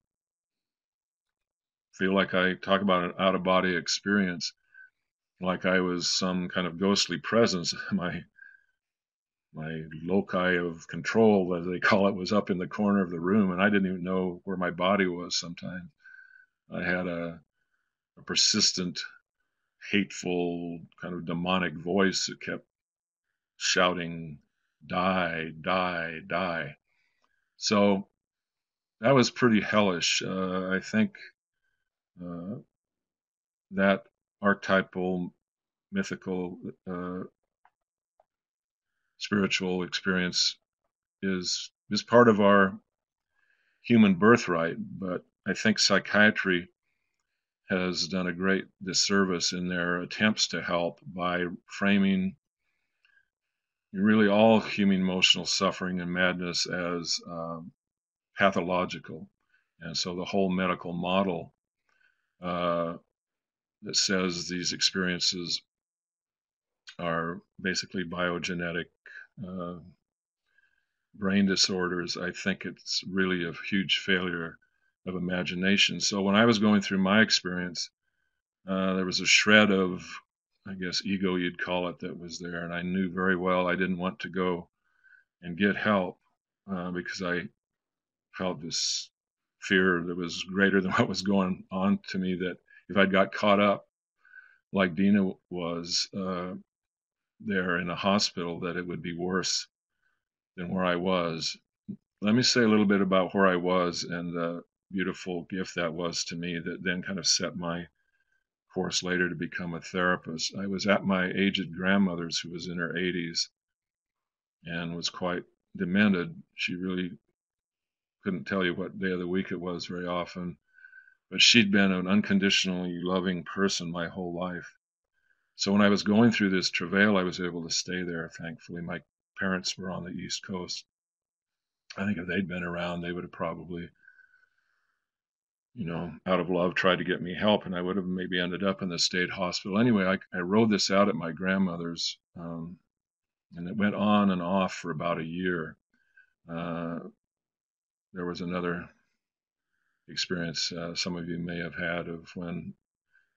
feel like I talk about an out-of-body experience, like I was some kind of ghostly presence. My my loci of control, as they call it, was up in the corner of the room, and I didn't even know where my body was sometimes. I had a, a persistent, hateful, kind of demonic voice that kept shouting, die, die, die. So that was pretty hellish. Uh, I think uh, that archetypal, mythical, uh, spiritual experience is is part of our human birthright, but I think psychiatry has done a great disservice in their attempts to help by framing really all human emotional suffering and madness as um, pathological. And so the whole medical model uh, that says these experiences are basically biogenetic uh, brain disorders, I think it's really a huge failure of imagination. So when I was going through my experience, uh, there was a shred of, I guess, ego you'd call it, that was there. And I knew very well I didn't want to go and get help uh, because I felt this fear that was greater than what was going on to me, that if I'd got caught up like Dina was uh, there in a hospital, that it would be worse than where I was. Let me say a little bit about where I was and the beautiful gift that was to me that then kind of set my course later to become a therapist. I was at my aged grandmother's, who was in her eighties and was quite demented. She really couldn't tell you what day of the week it was very often. But she'd been an unconditionally loving person my whole life. So when I was going through this travail, I was able to stay there, thankfully. My parents were on the East Coast. I think if they'd been around, they would have probably, you know, out of love, tried to get me help, and I would have maybe ended up in the state hospital. Anyway, I, I rode this out at my grandmother's, um, and it went on and off for about a year. Uh, there was another experience uh, some of you may have had of when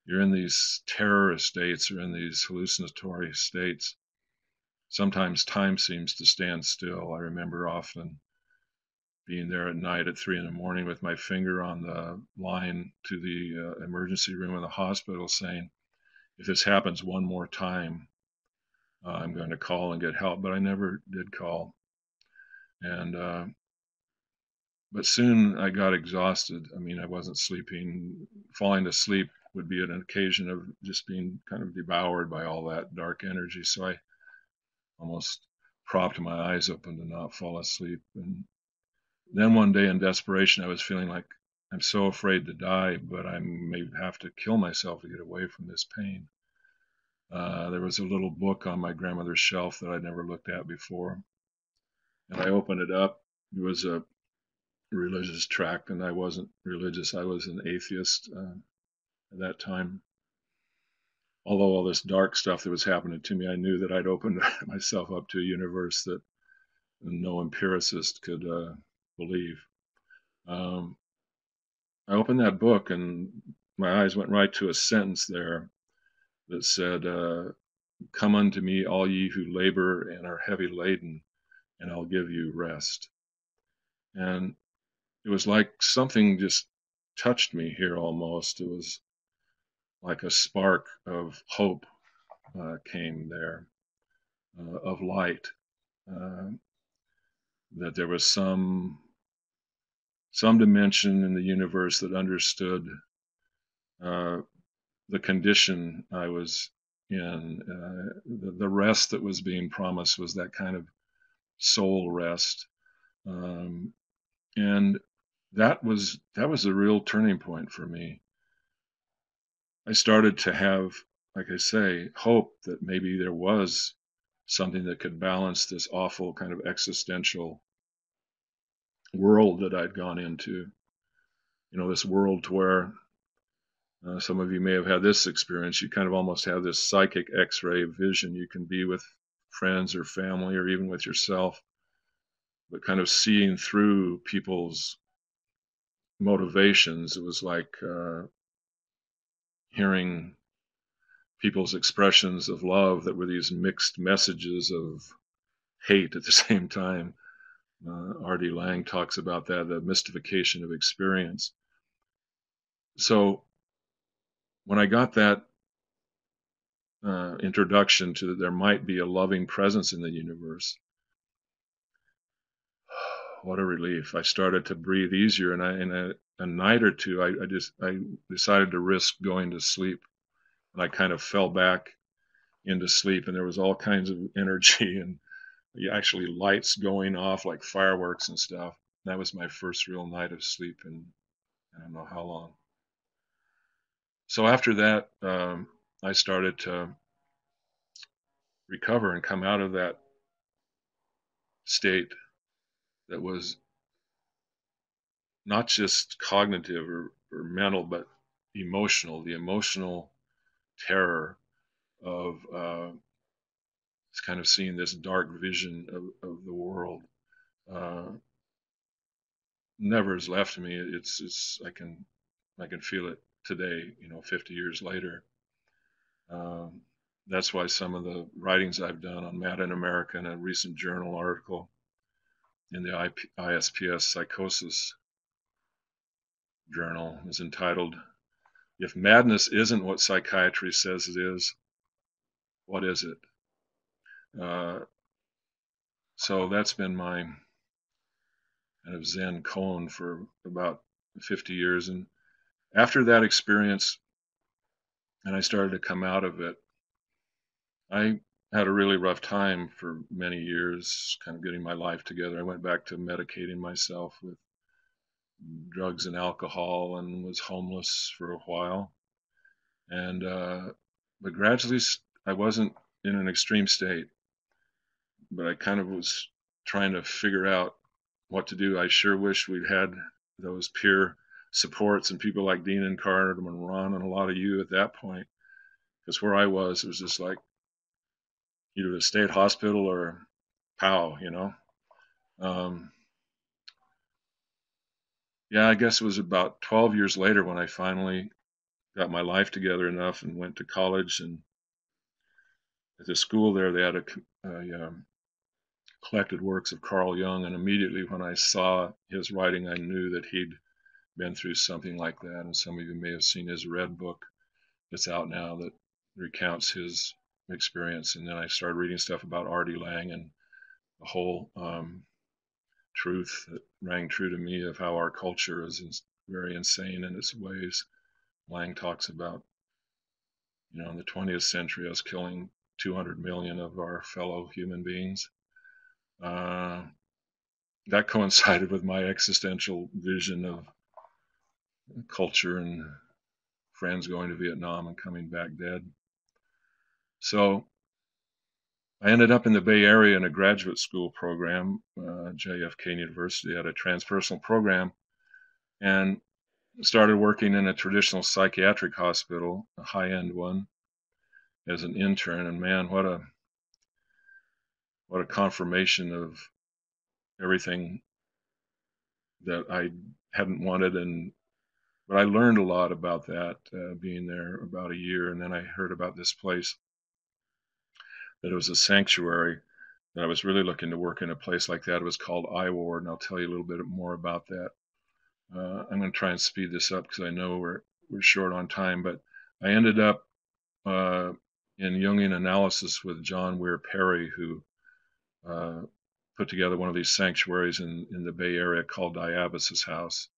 you're in these terror states or in these hallucinatory states. Sometimes time seems to stand still. I remember often being there at night at three in the morning with my finger on the line to the uh, emergency room in the hospital saying, if this happens one more time, uh, I'm going to call and get help. But I never did call. And uh, But soon I got exhausted. I mean, I wasn't sleeping. Falling asleep would be an occasion of just being kind of devoured by all that dark energy. So I almost propped my eyes open to not fall asleep. And then one day in desperation, I was feeling like I'm so afraid to die, but I may have to kill myself to get away from this pain. Uh, there was a little book on my grandmother's shelf that I'd never looked at before. And I opened it up. It was a religious tract, and I wasn't religious. I was an atheist uh, at that time. Although all this dark stuff that was happening to me, I knew that I'd opened myself up to a universe that no empiricist could uh, believe. Um, I opened that book, and my eyes went right to a sentence there that said, uh, come unto me, all ye who labor and are heavy laden, and I'll give you rest. And it was like something just touched me here almost. It was like a spark of hope uh, came there, uh, of light, uh, that there was some some dimension in the universe that understood uh, the condition I was in. Uh, the, the rest that was being promised was that kind of soul rest, um, and that was that was a real turning point for me. I started to have, like I say, hope that maybe there was something that could balance this awful kind of existential world that I'd gone into. You know, this world where uh, some of you may have had this experience. You kind of almost have this psychic X-ray vision. You can be with friends or family or even with yourself, but kind of seeing through people's motivations. It was like uh, hearing people's expressions of love that were these mixed messages of hate at the same time. Uh, R D Lang talks about that, the mystification of experience. So when I got that uh, introduction to that there might be a loving presence in the universe, what a relief. I started to breathe easier, and I, in a, a night or two, I, I just I decided to risk going to sleep. And I kind of fell back into sleep, and there was all kinds of energy and actually lights going off like fireworks and stuff. And that was my first real night of sleep in I don't know how long. So after that, um, I started to recover and come out of that state that was not just cognitive or, or mental, but emotional, the emotional terror of uh, it's kind of seeing this dark vision of, of the world. Uh, never has left me. It's, it's I can I can feel it today, you know, fifty years later. Um, that's why some of the writings I've done on Mad in America and a recent journal article in the I S P S Psychosis Journal is entitled, "If Madness Isn't What Psychiatry Says It Is, What Is It?" Uh, so that's been my kind of Zen cone for about fifty years. And after that experience, and I started to come out of it, I had a really rough time for many years, kind of getting my life together. I went back to medicating myself with drugs and alcohol and was homeless for a while. And, uh, but gradually I wasn't in an extreme state, but I kind of was trying to figure out what to do. I sure wish we'd had those peer supports and people like Dina and Cardum and Ron and a lot of you at that point, because where I was, it was just like either a state hospital or pow, you know? Um, Yeah, I guess it was about twelve years later when I finally got my life together enough and went to college. And at the school there, they had a, a um, collected works of Carl Jung. And immediately when I saw his writing, I knew that he'd been through something like that. And some of you may have seen his Red Book that's out now that recounts his experience. And then I started reading stuff about Artie Lang and the whole um, truth that rang true to me of how our culture is ins very insane in its ways. Lang talks about, you know, in the twentieth century, us killing two hundred million of our fellow human beings. Uh, that coincided with my existential vision of culture and friends going to Vietnam and coming back dead. So I ended up in the Bay Area in a graduate school program. Uh, J F K University had a transpersonal program, and started working in a traditional psychiatric hospital, a high-end one, as an intern. And man, what a what a confirmation of everything that I hadn't wanted. And but I learned a lot about that, uh, being there about a year, and then I heard about this place, that it was a sanctuary, that I was really looking to work in a place like that. It was called I Ward, and I'll tell you a little bit more about that. Uh, I'm going to try and speed this up because I know we're, we're short on time, but I ended up uh, in Jungian analysis with John Weir Perry, who uh, put together one of these sanctuaries in, in the Bay Area called Diabasis House.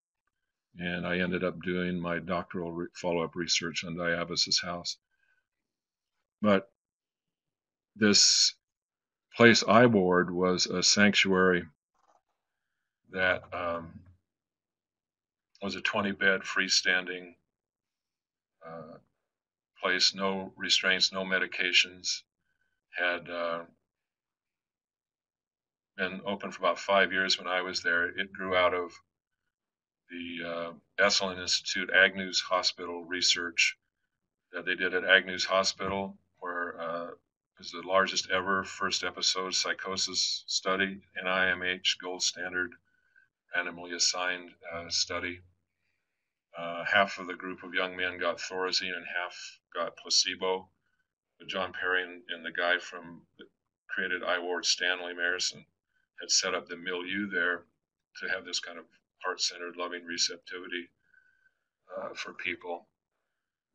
And I ended up doing my doctoral re follow-up research on Diabasis House. But this place I-Ward was a sanctuary that um, was a twenty-bed freestanding uh, place, no restraints, no medications, had uh, been open for about five years when I was there. It grew out of the uh, Esalen Institute, Agnews Hospital research that they did at Agnews Hospital, where uh, it was the largest ever first episode psychosis study, an I M H gold standard, randomly assigned uh, study. Uh, half of the group of young men got Thorazine and half got placebo. But John Perry and, and the guy from that created I-Ward, Stanley Marison, had set up the milieu there to have this kind of heart-centered, loving receptivity uh, for people.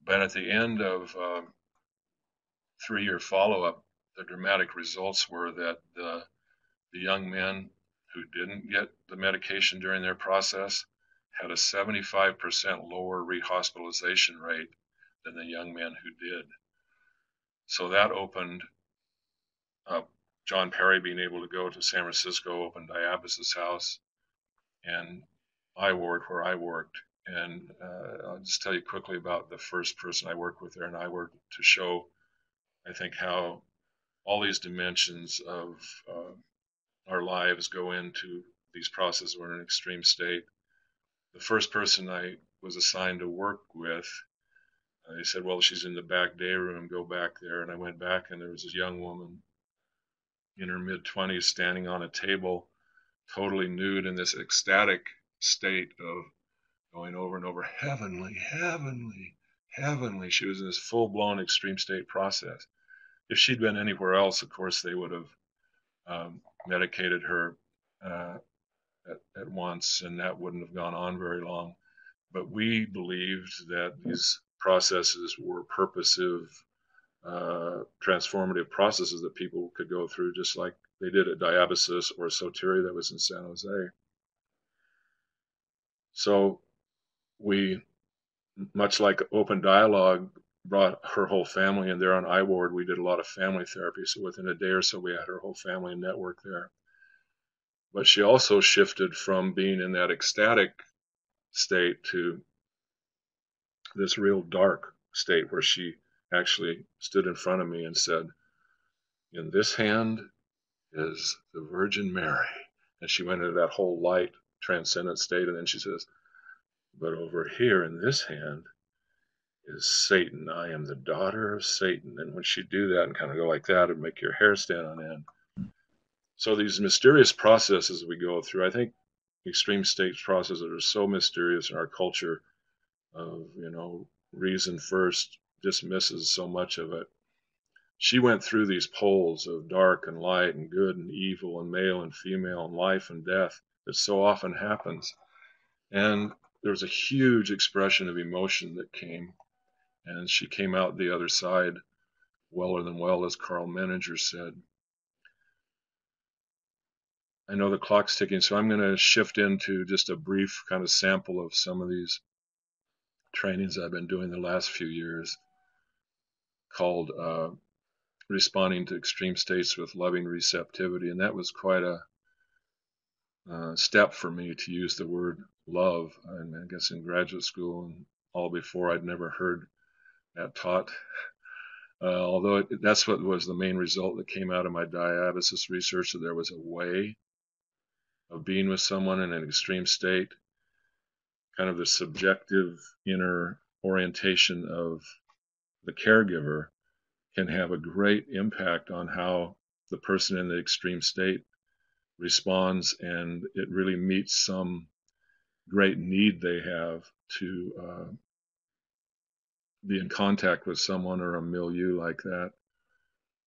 But at the end of uh, three-year follow-up, the dramatic results were that the, the young men who didn't get the medication during their process had a seventy-five percent lower rehospitalization rate than the young men who did. So that opened up John Perry being able to go to San Francisco, open Diabasis House, and I-Ward, where I worked. And uh, I'll just tell you quickly about the first person I worked with there in I-Ward to show, I think, how all these dimensions of uh, our lives go into these processes. We're in an extreme state. The first person I was assigned to work with, they said, well, she's in the back day room, go back there. And I went back, and there was this young woman in her mid-twenties standing on a table, totally nude, in this ecstatic state of going over and over, heavenly, heavenly, heavenly. She was in this full-blown extreme state process. If she'd been anywhere else, of course, they would have um, medicated her uh, at, at once, and that wouldn't have gone on very long. But we believed that these processes were purposive, uh, transformative processes that people could go through, just like they did at Diabasis or Soteria that was in San Jose. So we, much like Open Dialogue, brought her whole family in there on I-Ward. We did a lot of family therapy. So within a day or so, we had her whole family network there. But she also shifted from being in that ecstatic state to this real dark state where she actually stood in front of me and said, in this hand is the Virgin Mary. And she went into that whole light transcendent state. And then she says, but over here in this hand is Satan. I am the daughter of Satan. And when she do that and kind of go like that, it'd make your hair stand on end. So these mysterious processes we go through, I think extreme state processes are so mysterious in our culture of, you know, reason first dismisses so much of it. She went through these poles of dark and light and good and evil and male and female and life and death that so often happens. And there was a huge expression of emotion that came, and she came out the other side weller than well, as Carl Menninger said. I know the clock's ticking, so I'm going to shift into just a brief kind of sample of some of these trainings I've been doing the last few years called uh, Responding to Extreme States with Loving Receptivity. And that was quite a uh, step for me to use the word love. I, mean, I guess in graduate school and all before, I'd never heard that taught. Uh, although it, that's what was the main result that came out of my Diabasis research, that there was a way of being with someone in an extreme state, kind of the subjective inner orientation of the caregiver can have a great impact on how the person in the extreme state responds, and it really meets some great need they have to uh, be in contact with someone or a milieu like that.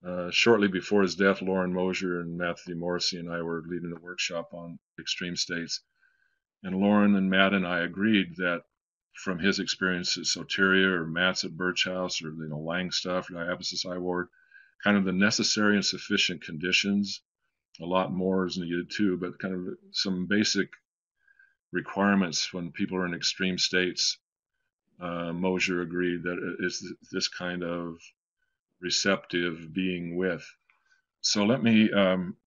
Uh, shortly before his death, Lauren Mosier and Matthew Morrissey and I were leading a workshop on extreme states. And Lauren and Matt and I agreed that from his experience at Soteria or Matt's at Birch House or, you know, Lang stuff, Diabasis I-Ward, kind of the necessary and sufficient conditions. A lot more is needed too, but kind of some basic requirements when people are in extreme states. Uh, Mosher agreed that it's this kind of receptive being with. So let me um,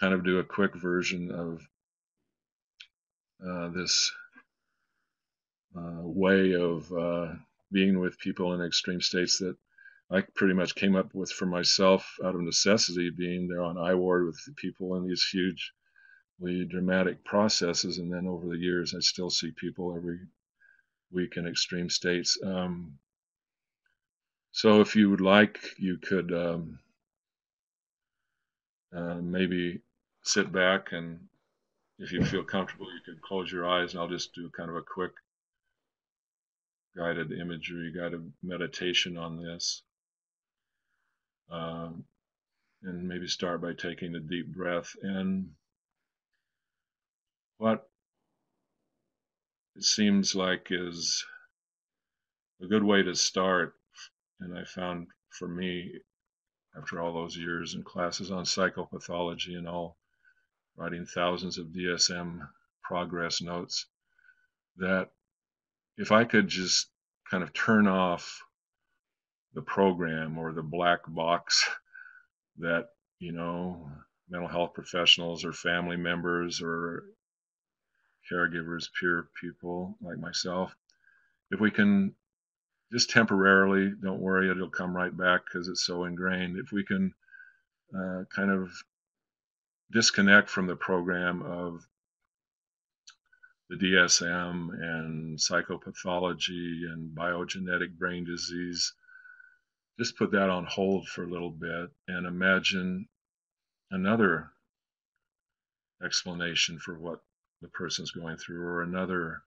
kind of do a quick version of uh, this uh, way of uh, being with people in extreme states that I pretty much came up with for myself out of necessity, being there on I-Ward with people in these hugely dramatic processes. And then over the years, I still see people every week in extreme states. Um, so if you would like, you could um, uh, maybe sit back, and if you feel comfortable, you could close your eyes, and I'll just do kind of a quick guided imagery, guided meditation on this. Um, and maybe start by taking a deep breath in. What it seems like is a good way to start, and I found for me, after all those years in classes on psychopathology and all, writing thousands of D S M progress notes, that if I could just kind of turn off the program or the black box that, you know, mental health professionals or family members or caregivers, peer people like myself, if we can just temporarily, don't worry, it'll come right back because it's so ingrained. If we can uh, kind of disconnect from the program of the D S M and psychopathology and biogenetic brain disease, just put that on hold for a little bit and imagine another explanation for what the person's going through, or another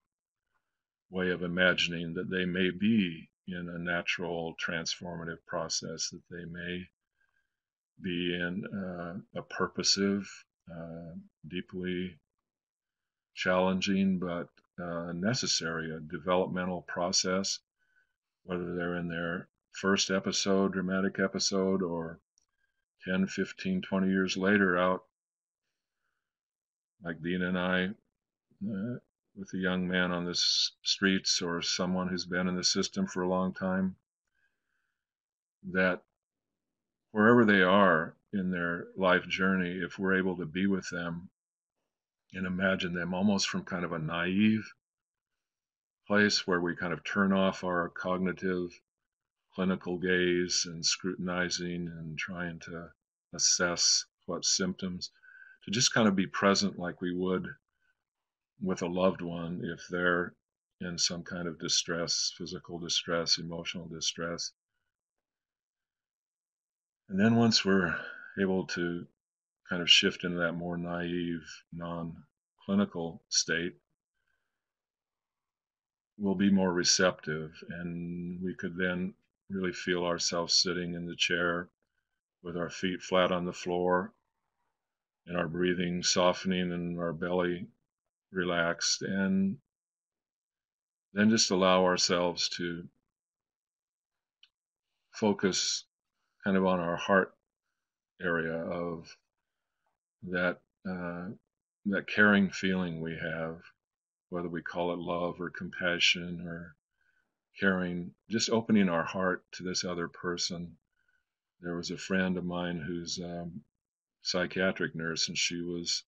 way of imagining that they may be in a natural transformative process, that they may be in uh, a purposive, uh, deeply challenging but uh, necessary, a developmental process, whether they're in their first episode, dramatic episode, or ten, fifteen, twenty years later out, like Dina and I, uh, with a young man on the streets or someone who's been in the system for a long time, that wherever they are in their life journey, if we're able to be with them and imagine them almost from kind of a naive place where we kind of turn off our cognitive clinical gaze and scrutinizing and trying to assess what symptoms, to just kind of be present like we would with a loved one if they're in some kind of distress, physical distress, emotional distress. And then once we're able to kind of shift into that more naive, non-clinical state, we'll be more receptive, and we could then really feel ourselves sitting in the chair with our feet flat on the floor and our breathing softening and our belly relaxed, and then just allow ourselves to focus kind of on our heart area of that uh, that caring feeling we have, whether we call it love or compassion or caring, just opening our heart to this other person. There was a friend of mine who's a psychiatric nurse, and she was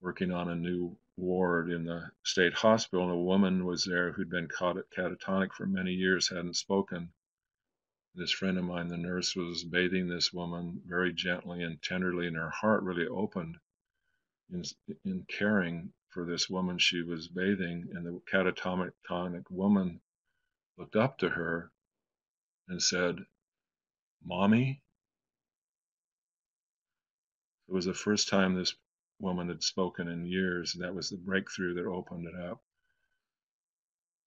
working on a new ward in the state hospital, and a woman was there who'd been catatonic for many years, hadn't spoken. This friend of mine, the nurse, was bathing this woman very gently and tenderly, and her heart really opened in, in caring for this woman she was bathing. And the catatonic woman looked up to her and said, "Mommy?" It was the first time this woman had spoken in years, and that was the breakthrough that opened it up.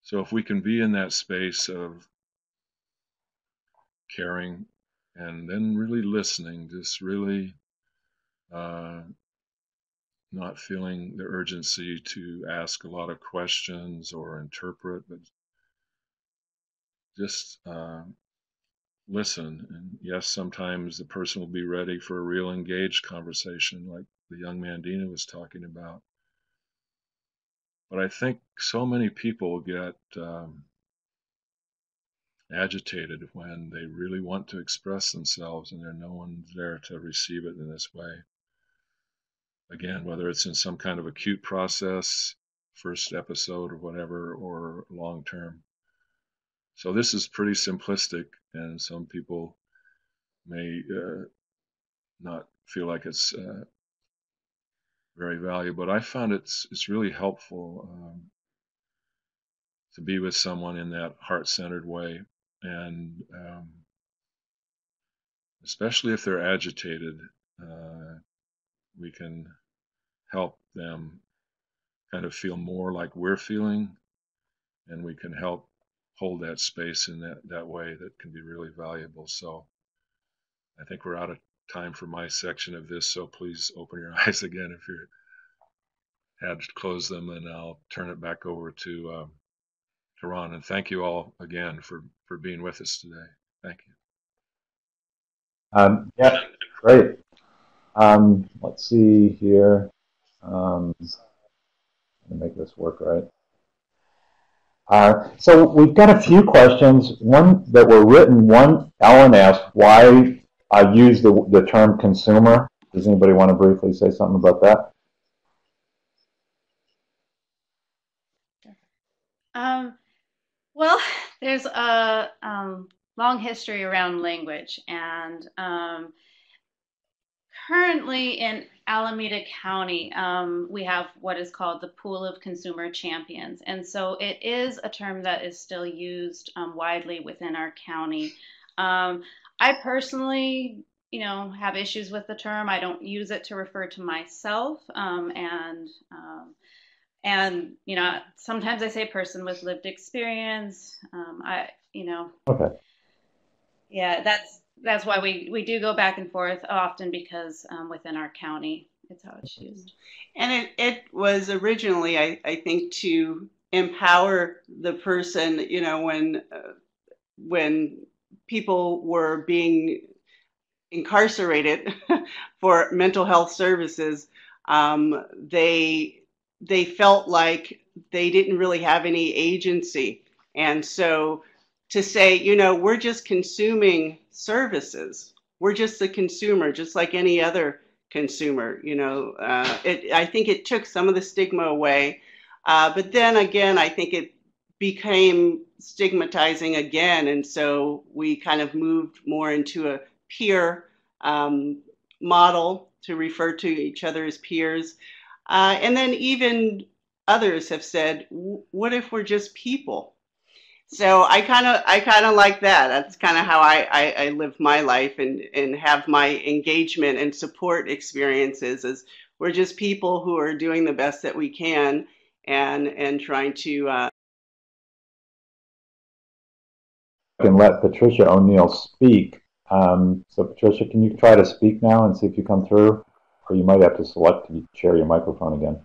So if we can be in that space of caring and then really listening, just really uh, not feeling the urgency to ask a lot of questions or interpret, but just uh, listen. And yes, sometimes the person will be ready for a real engaged conversation like the young man Dina was talking about. But I think so many people get um, agitated when they really want to express themselves and there's no one there to receive it in this way. Again, whether it's in some kind of acute process, first episode or whatever, or long term. So this is pretty simplistic, and some people may uh, not feel like it's uh, very valuable. But I found it's it's really helpful um, to be with someone in that heart-centered way, and um, especially if they're agitated, uh, we can help them kind of feel more like we're feeling, and we can help hold that space in that, that way. That can be really valuable. So I think we're out of time for my section of this, so please open your eyes again if you had to close them, and I'll turn it back over to, um, to Ron. And thank you all again for, for being with us today. Thank you. Um, yeah, great. Um, let's see here. Um, let me make this work right. Uh, so we've got a few questions. One that were written. One, Ellen asked why I use the, the term consumer. Does anybody want to briefly say something about that? Um, well, there's a um, long history around language, and um, currently in Alameda County, um, we have what is called the Pool of Consumer Champions. And so it is a term that is still used um, widely within our county. Um, I personally, you know, have issues with the term. I don't use it to refer to myself. Um, and, um, and, you know, sometimes I say person with lived experience. Um, I, you know, okay. Yeah, that's, That's why we, we do go back and forth often, because um, within our county, it's how it's used. And it, it was originally, I, I think, to empower the person, you know, when, uh, when people were being incarcerated for mental health services, um, they, they felt like they didn't really have any agency. And so to say, you know, we're just consuming services. We're just the consumer, just like any other consumer, you know. Uh, it, I think it took some of the stigma away. Uh, but then again, I think it became stigmatizing again. And so we kind of moved more into a peer um, model to refer to each other as peers. Uh, and then even others have said, what if we're just people? So I kind of I kind of like that. That's kind of how I, I, I live my life and, and have my engagement and support experiences, as we're just people who are doing the best that we can and and trying to. Uh... I can let Patricia O'Neill speak. Um, so Patricia, can you try to speak now and see if you come through, or you might have to select to share your microphone again.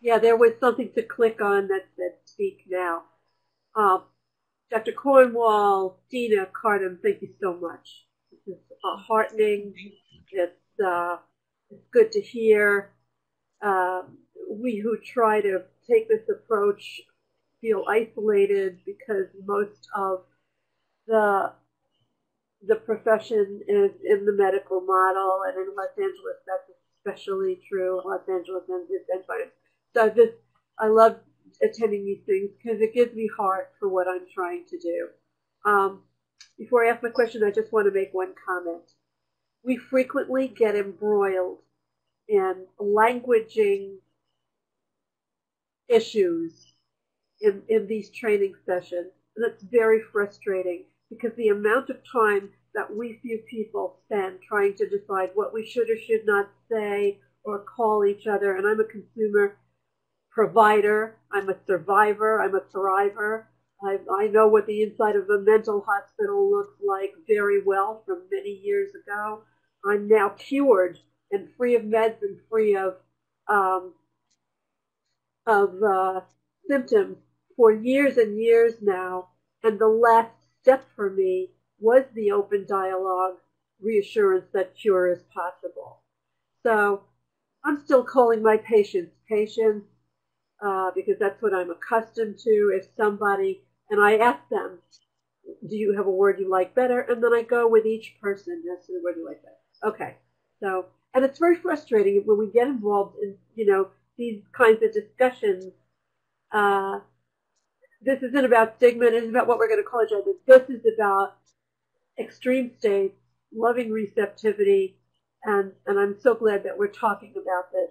Yeah, there was something to click on that that speak now. Um, Doctor Cornwall, Dina, Cardum, thank you so much. This is uh, heartening. It's, uh, it's good to hear. Uh, we who try to take this approach feel isolated, because most of the the profession is in the medical model, and in Los Angeles, that's especially true. Los Angeles and this environment. So this, I love attending these things, because it gives me heart for what I'm trying to do. Um, before I ask my question, I just want to make one comment. We frequently get embroiled in languaging issues in, in these training sessions. And that's very frustrating, because the amount of time that we few people spend trying to decide what we should or should not say or call each other, and I'm a consumer provider, I'm a survivor, I'm a thriver. I, I know what the inside of a mental hospital looks like very well from many years ago. I'm now cured and free of meds and free of um, of uh, symptoms for years and years now, and the last step for me was the open dialogue reassurance that cure is possible. So I'm still calling my patients patients uh, because that's what I'm accustomed to. If somebody, and I ask them, do you have a word you like better? And then I go with each person as to the word you like better. Okay. So, and it's very frustrating when we get involved in, you know, these kinds of discussions. Uh, this isn't about stigma. It isn't about what we're going to call each other. This is about extreme states, loving receptivity, and, and I'm so glad that we're talking about this.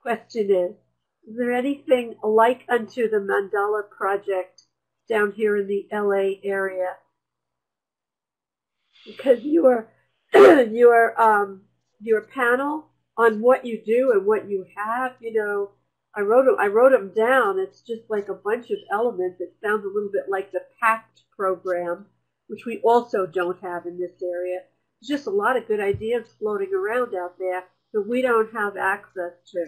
Question is, is there anything like unto the Mandala Project down here in the L A area? Because you are, your um your panel on what you do and what you have, you know, I wrote them, I wrote them down. It's just like a bunch of elements that sound a little bit like the PACT program, which we also don't have in this area. There's just a lot of good ideas floating around out there that we don't have access to.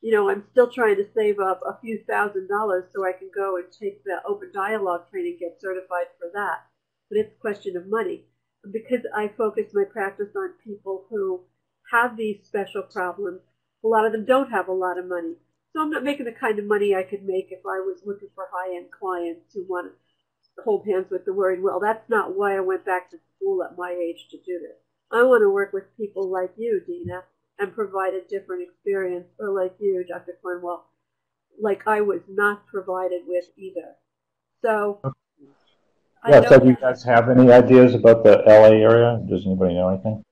You know, I'm still trying to save up a few thousand dollars so I can go and take the open dialogue training, get certified for that. But it's a question of money. Because I focus my practice on people who have these special problems, a lot of them don't have a lot of money. So I'm not making the kind of money I could make if I was looking for high-end clients who want to hold hands with the worried. Well, that's not why I went back to school at my age to do this. I want to work with people like you, Dina, and provide a different experience, or like you, Doctor Cornwall, like I was not provided with either. So... Okay. Yeah, so do you guys have any ideas about the L A area? Does anybody know anything?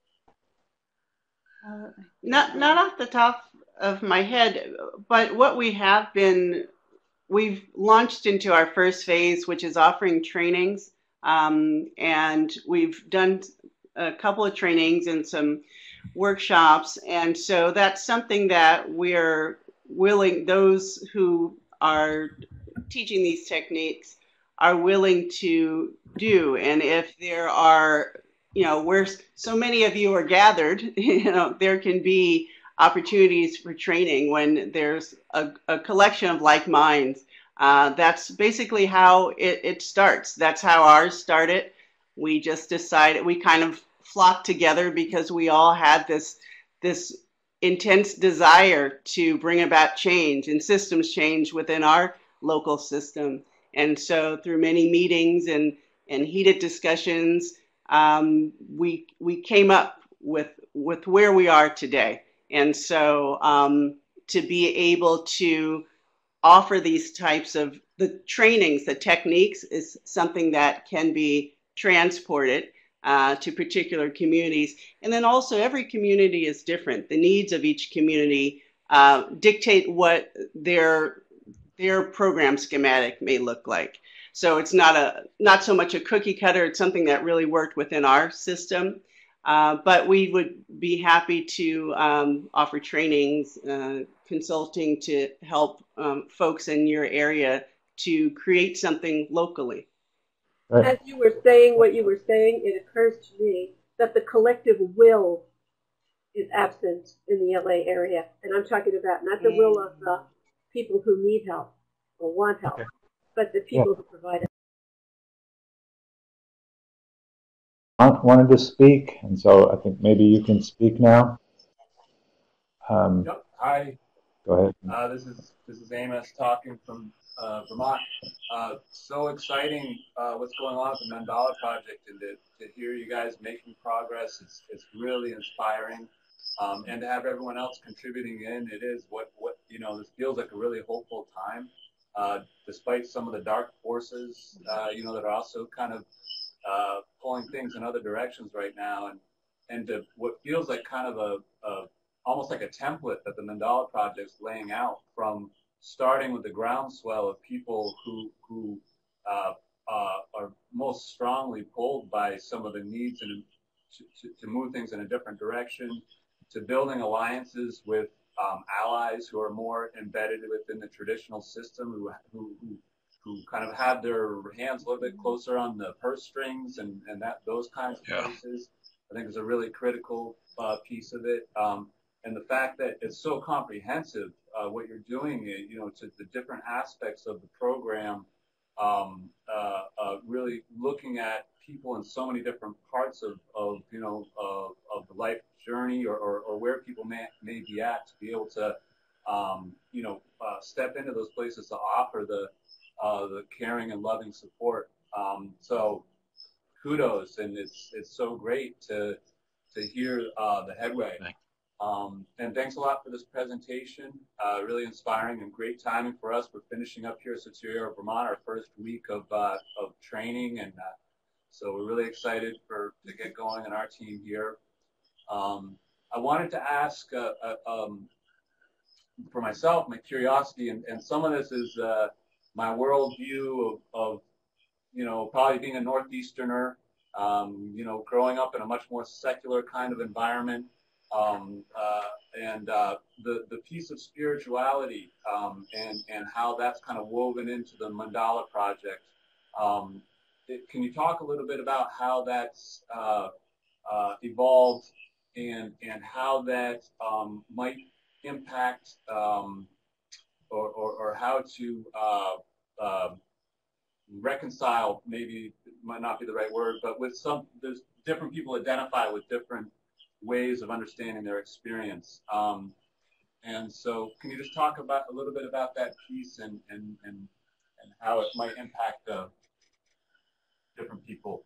Uh, not, not off the top of my head, but what we have been, we've launched into our first phase, which is offering trainings, um, and we've done a couple of trainings and some workshops, and so that's something that we're willing, those who are teaching these techniques are willing to do. And if there are, you know, where so many of you are gathered, you know, there can be opportunities for training when there's a, a collection of like minds. Uh, that's basically how it, it starts. That's how ours started. We just decided, we kind of flocked together because we all had this, this intense desire to bring about change and systems change within our local system. And so through many meetings and, and heated discussions, um, we, we came up with, with where we are today. And so um, to be able to offer these types of the trainings, the techniques, is something that can be transported uh, to particular communities. And then also every community is different. The needs of each community uh, dictate what their their program schematic may look like. So it's not a not so much a cookie cutter. It's something that really worked within our system. Uh, but we would be happy to um, offer trainings, uh, consulting to help um, folks in your area to create something locally. As you were saying what you were saying, it occurs to me that the collective will is absent in the L A area. And I'm talking about not the will of the people who need help or want help, okay, but the people, yeah, who provide it. Aunt wanted to speak, and so I think maybe you can speak now. Um, yep. Hi. Go ahead. Uh, this is this is Amos talking from uh, Vermont. Uh, so exciting uh, what's going on with the Mandala Project, and to, to hear you guys making progress, it's it's really inspiring. Um, and to have everyone else contributing in, it is what, what you know, this feels like a really hopeful time, uh, despite some of the dark forces, uh, you know, that are also kind of uh, pulling things in other directions right now. And, and to what feels like kind of a, a, almost like a template that the Mandala Project's laying out, from starting with the groundswell of people who, who uh, uh, are most strongly pulled by some of the needs and to, to, to move things in a different direction, to building alliances with um, allies who are more embedded within the traditional system, who, who, who kind of have their hands a little bit closer on the purse strings and, and that, those kinds of, yeah, places. I think is a really critical uh, piece of it. Um, and the fact that it's so comprehensive, uh, what you're doing, you know, to the different aspects of the program, um, uh, uh, really looking at people in so many different parts of, of you know, of, of the life journey, or, or, or where people may, may be at, to be able to, um, you know, uh, step into those places to offer the, uh, the caring and loving support. Um, so kudos, and it's, it's so great to, to hear uh, the headway. Thanks. Um, and thanks a lot for this presentation. Uh, really inspiring and great timing for us. We're finishing up here at Soteria Vermont, our first week of, uh, of training. And uh, so we're really excited for, to get going in our team here. Um, I wanted to ask uh, uh, um, for myself, my curiosity, and, and some of this is uh, my worldview of, of, you know, probably being a Northeasterner, um, you know, growing up in a much more secular kind of environment. Um, uh, and uh, the, the piece of spirituality um, and, and how that's kind of woven into the Mandala Project. Um, it, can you talk a little bit about how that's uh, uh, evolved, and, and how that um, might impact um, or, or, or how to uh, uh, reconcile, maybe it might not be the right word, but with some, there's different people identify with different ways of understanding their experience, um, and so can you just talk about a little bit about that piece and and and, and how it might impact uh, different people?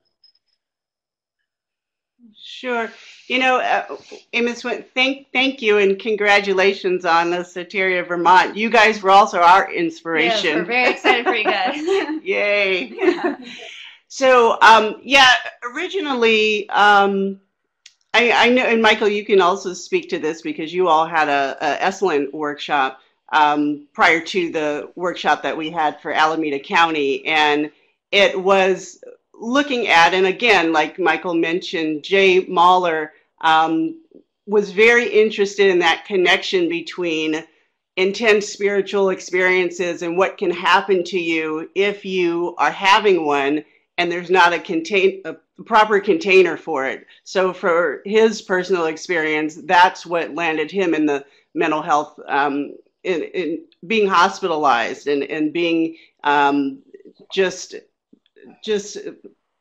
Sure. You know, uh, Amos, thank thank you and congratulations on the Soteria Vermont. You guys were also our inspiration. Yes, we're very excited for you guys. Yay! Yeah. So um, yeah, originally. Um, I, I know, and Michael, you can also speak to this because you all had a, a Esalen workshop um, prior to the workshop that we had for Alameda County, and it was looking at, and again, like Michael mentioned, Jay Mahler um, was very interested in that connection between intense spiritual experiences and what can happen to you if you are having one and there's not a contain a proper container for it. So for his personal experience, that's what landed him in the mental health, um, in, in being hospitalized and, and being um, just, just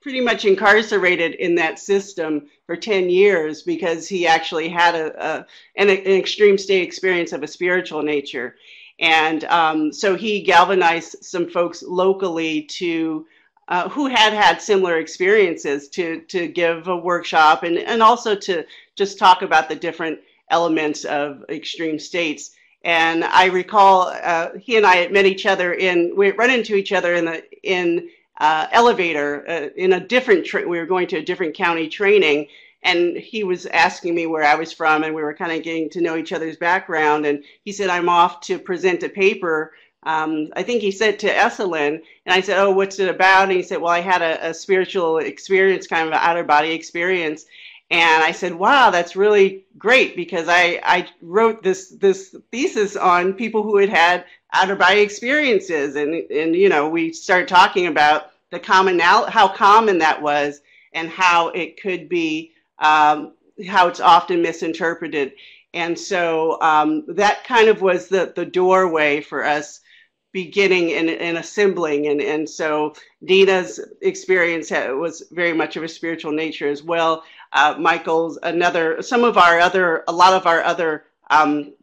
pretty much incarcerated in that system for ten years because he actually had a, a, an, an extreme state experience of a spiritual nature. And um, so he galvanized some folks locally to Uh, who had had similar experiences to to give a workshop and, and also to just talk about the different elements of extreme states. And I recall uh, he and I had met each other in, we run into each other in the in uh, elevator uh, in a different, tra we were going to a different county training, and he was asking me where I was from, and we were kind of getting to know each other's background, and he said, I'm off to present a paper. Um, I think he said to Esalen, and I said, oh, what's it about? And he said, well, I had a, a spiritual experience, kind of an out-of-body experience. And I said, wow, that's really great, because I, I wrote this this thesis on people who had had out-of-body experiences. And, and, you know, we started talking about the common, how common that was and how it could be, um, how it's often misinterpreted. And so um, that kind of was the, the doorway for us beginning and, and assembling. And, and so Dina's experience was very much of a spiritual nature as well. Uh, Michael's another, some of our other, a lot of our other um,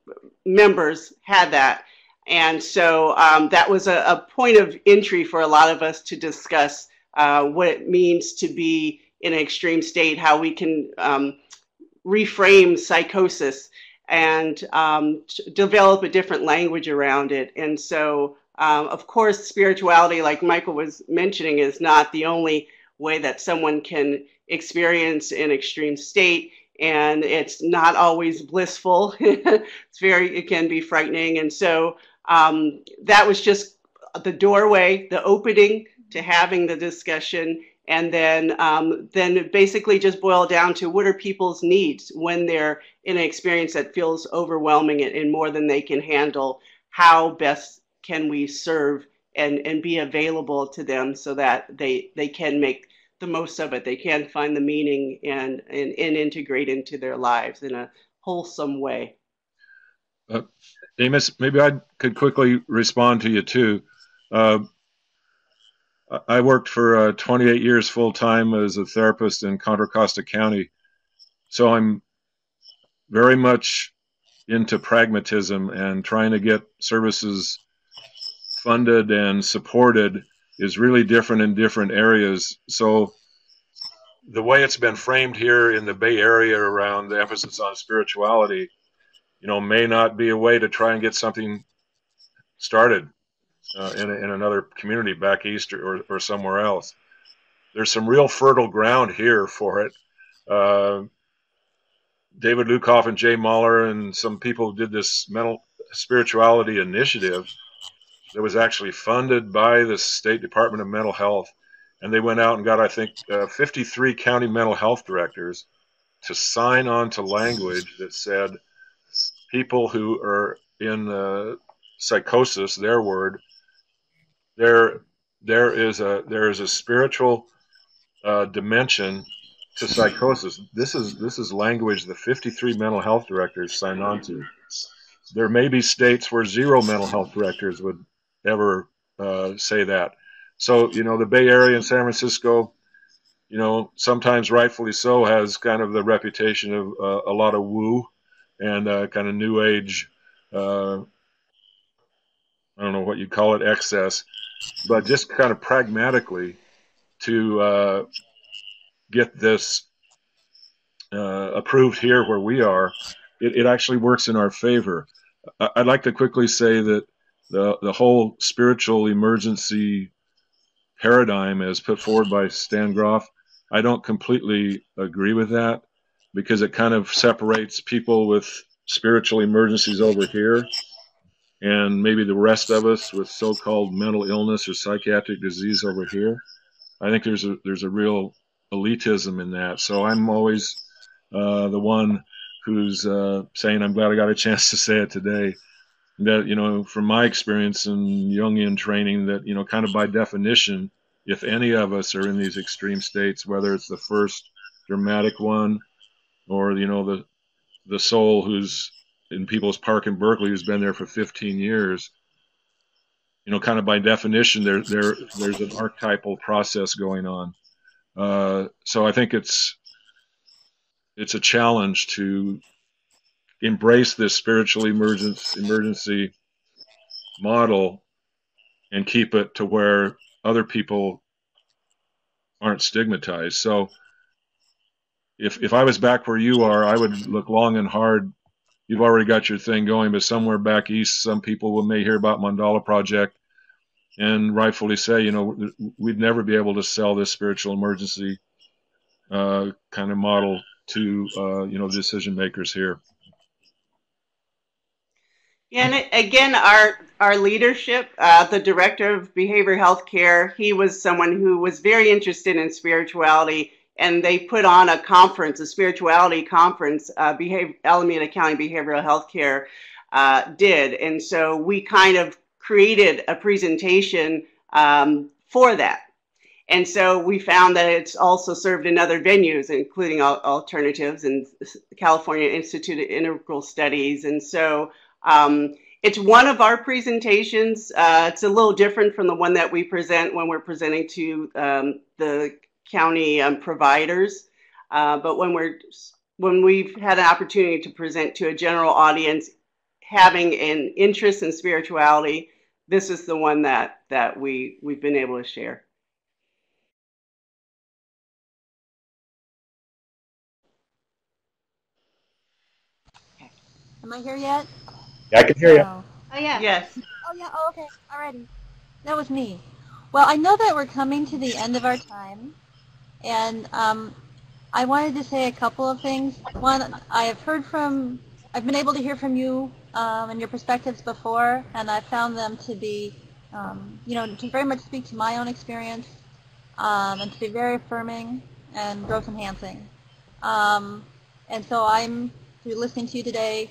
members had that. And so um, that was a, a point of entry for a lot of us to discuss uh, what it means to be in an extreme state, how we can um, reframe psychosis and um, develop a different language around it. And so, um, of course, spirituality, like Michael was mentioning, is not the only way that someone can experience an extreme state. And it's not always blissful. It's very, it can be frightening. And so um, that was just the doorway, the opening to having the discussion. And then, um, then basically just boil down to what are people's needs when they're in an experience that feels overwhelming and, and more than they can handle. How best can we serve and, and be available to them so that they, they can make the most of it? They can find the meaning and, and, and integrate into their lives in a wholesome way. Uh, Amos, maybe I could quickly respond to you too. Uh, I worked for uh, twenty-eight years full-time as a therapist in Contra Costa County, so I'm very much into pragmatism, and trying to get services funded and supported is really different in different areas. So the way it's been framed here in the Bay Area around the emphasis on spirituality, you know, may not be a way to try and get something started uh, in, in another community back east or, or somewhere else. There's some real fertile ground here for it. Uh, David Lukoff and Jay Mahler and some people did this mental spirituality initiative that was actually funded by the State Department of Mental Health. And they went out and got, I think, uh, fifty-three county mental health directors to sign on to language that said people who are in uh, psychosis, their word, there, there is a there is a spiritual uh, dimension to psychosis. This is this is language the fifty-three mental health directors signed on to. There may be states where zero mental health directors would ever uh, say that. So, you know, the Bay Area and San Francisco, you know, sometimes rightfully so, has kind of the reputation of uh, a lot of woo and uh, kind of new age, uh, I don't know what you call it, excess, but just kind of pragmatically to uh, get this uh, approved here where we are, it, it actually works in our favor. I, I'd like to quickly say that the, the whole spiritual emergency paradigm as put forward by Stan Grof, I don't completely agree with that, because it kind of separates people with spiritual emergencies over here and maybe the rest of us with so-called mental illness or psychiatric disease over here. I think there's a, there's a real elitism in that. So I'm always uh, the one who's uh, saying, I'm glad I got a chance to say it today, that, you know, from my experience in Jungian training, that, you know, kind of by definition, if any of us are in these extreme states, whether it's the first dramatic one or, you know, the the soul who's in People's Park in Berkeley who's been there for fifteen years, you know, kind of by definition, there, there, there's an archetypal process going on. Uh, so I think it's it's a challenge to embrace this spiritual emergency, emergency model and keep it to where other people aren't stigmatized. So if, if I was back where you are, I would look long and hard. You've already got your thing going, but somewhere back east, some people will may hear about Mandala Project and rightfully say, you know, we'd never be able to sell this spiritual emergency uh, kind of model to, uh, you know, decision makers here. Yeah, and again, our our leadership, uh, the director of behavioral health care, he was someone who was very interested in spirituality, and they put on a conference, a spirituality conference, uh, behavior, Alameda County Behavioral Health Care uh, did, and so we kind of created a presentation um, for that, and so we found that it's also served in other venues, including al alternatives and California Institute of Integral Studies, and so. Um, it's one of our presentations. Uh, it's a little different from the one that we present when we're presenting to um, the county um, providers. Uh, but when we're when we've had an opportunity to present to a general audience having an interest in spirituality, this is the one that that we we've been able to share. Okay. Am I here yet? Yeah, I can hear you. Oh, oh yeah. Yes. Oh yeah. Oh okay. Alrighty. That was me. Well, I know that we're coming to the end of our time, and um, I wanted to say a couple of things. One, I have heard from, I've been able to hear from you um, and your perspectives before, and I found them to be, um, you know, to very much speak to my own experience, um, and to be very affirming and growth enhancing. Um, and so I'm through listening to you today.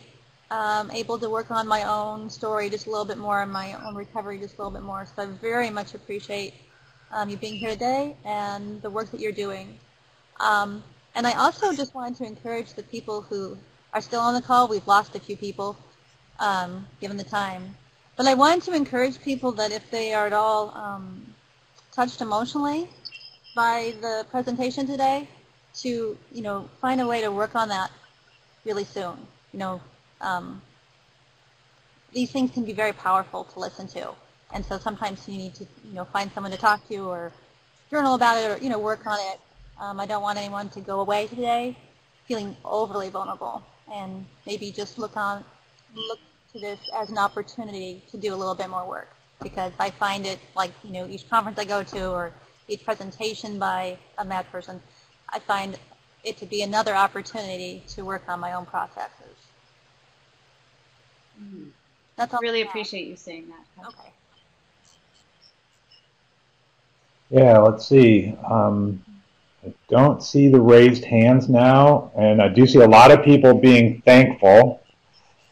Um, able to work on my own story just a little bit more and my own recovery just a little bit more. So I very much appreciate um, you being here today and the work that you're doing. Um, and I also just wanted to encourage the people who are still on the call. We've lost a few people. um, given the time. But I wanted to encourage people that if they are at all um, touched emotionally by the presentation today, to, you know, find a way to work on that really soon. You know, um, these things can be very powerful to listen to. And so sometimes you need to, you know, find someone to talk to or journal about it or, you know, work on it. Um, I don't want anyone to go away today feeling overly vulnerable, and maybe just look on, look to this as an opportunity to do a little bit more work, because I find it, like, you know, each conference I go to or each presentation by a mad person, I find it to be another opportunity to work on my own processes. Mm-hmm. That's all. Really appreciate you saying that. Okay. Yeah, let's see. Um, I don't see the raised hands now, and I do see a lot of people being thankful.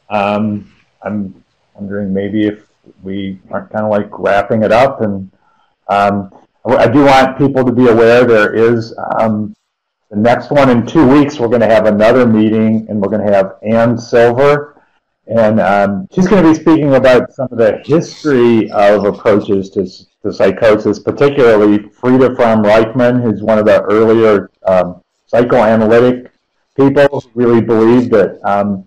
Um, I'm wondering maybe if we aren't kind of like wrapping it up, and um, I do want people to be aware there is um, the next one in two weeks. We're going to have another meeting, and we're going to have Ann Silver, and um, she's going to be speaking about some of the history of approaches to to psychosis, particularly Frida von Reichman, who's one of the earlier um, psychoanalytic people who really believed that um,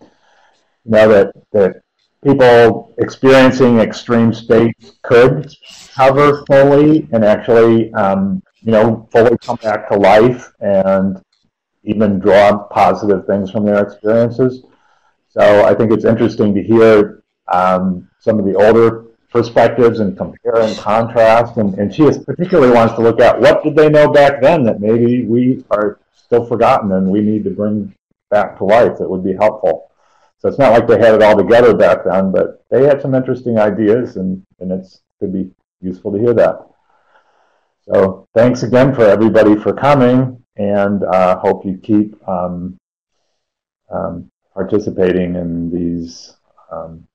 you know, that that people experiencing extreme states could recover fully and actually um, you know, fully come back to life and even draw positive things from their experiences. So I think it's interesting to hear um, some of the older perspectives and compare and contrast, and, and she is particularly wants to look at what did they know back then that maybe we are still forgotten and we need to bring back to life that would be helpful. So it's not like they had it all together back then, but they had some interesting ideas, and, and it's could be useful to hear that. So thanks again for everybody for coming, and uh, hope you keep um, um, participating in these um,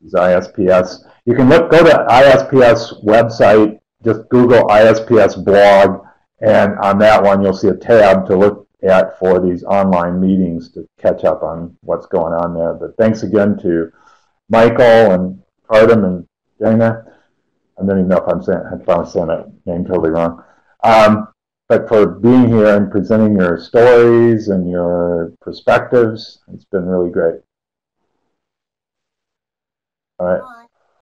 These I S P S. You can look, go to I S P S website, just Google I S P S blog, and on that one you'll see a tab to look at for these online meetings to catch up on what's going on there. But thanks again to Michael and Cardum and Dina. I don't even know if I'm saying, if I'm saying that name totally wrong. Um, but for being here and presenting your stories and your perspectives, it's been really great. All right.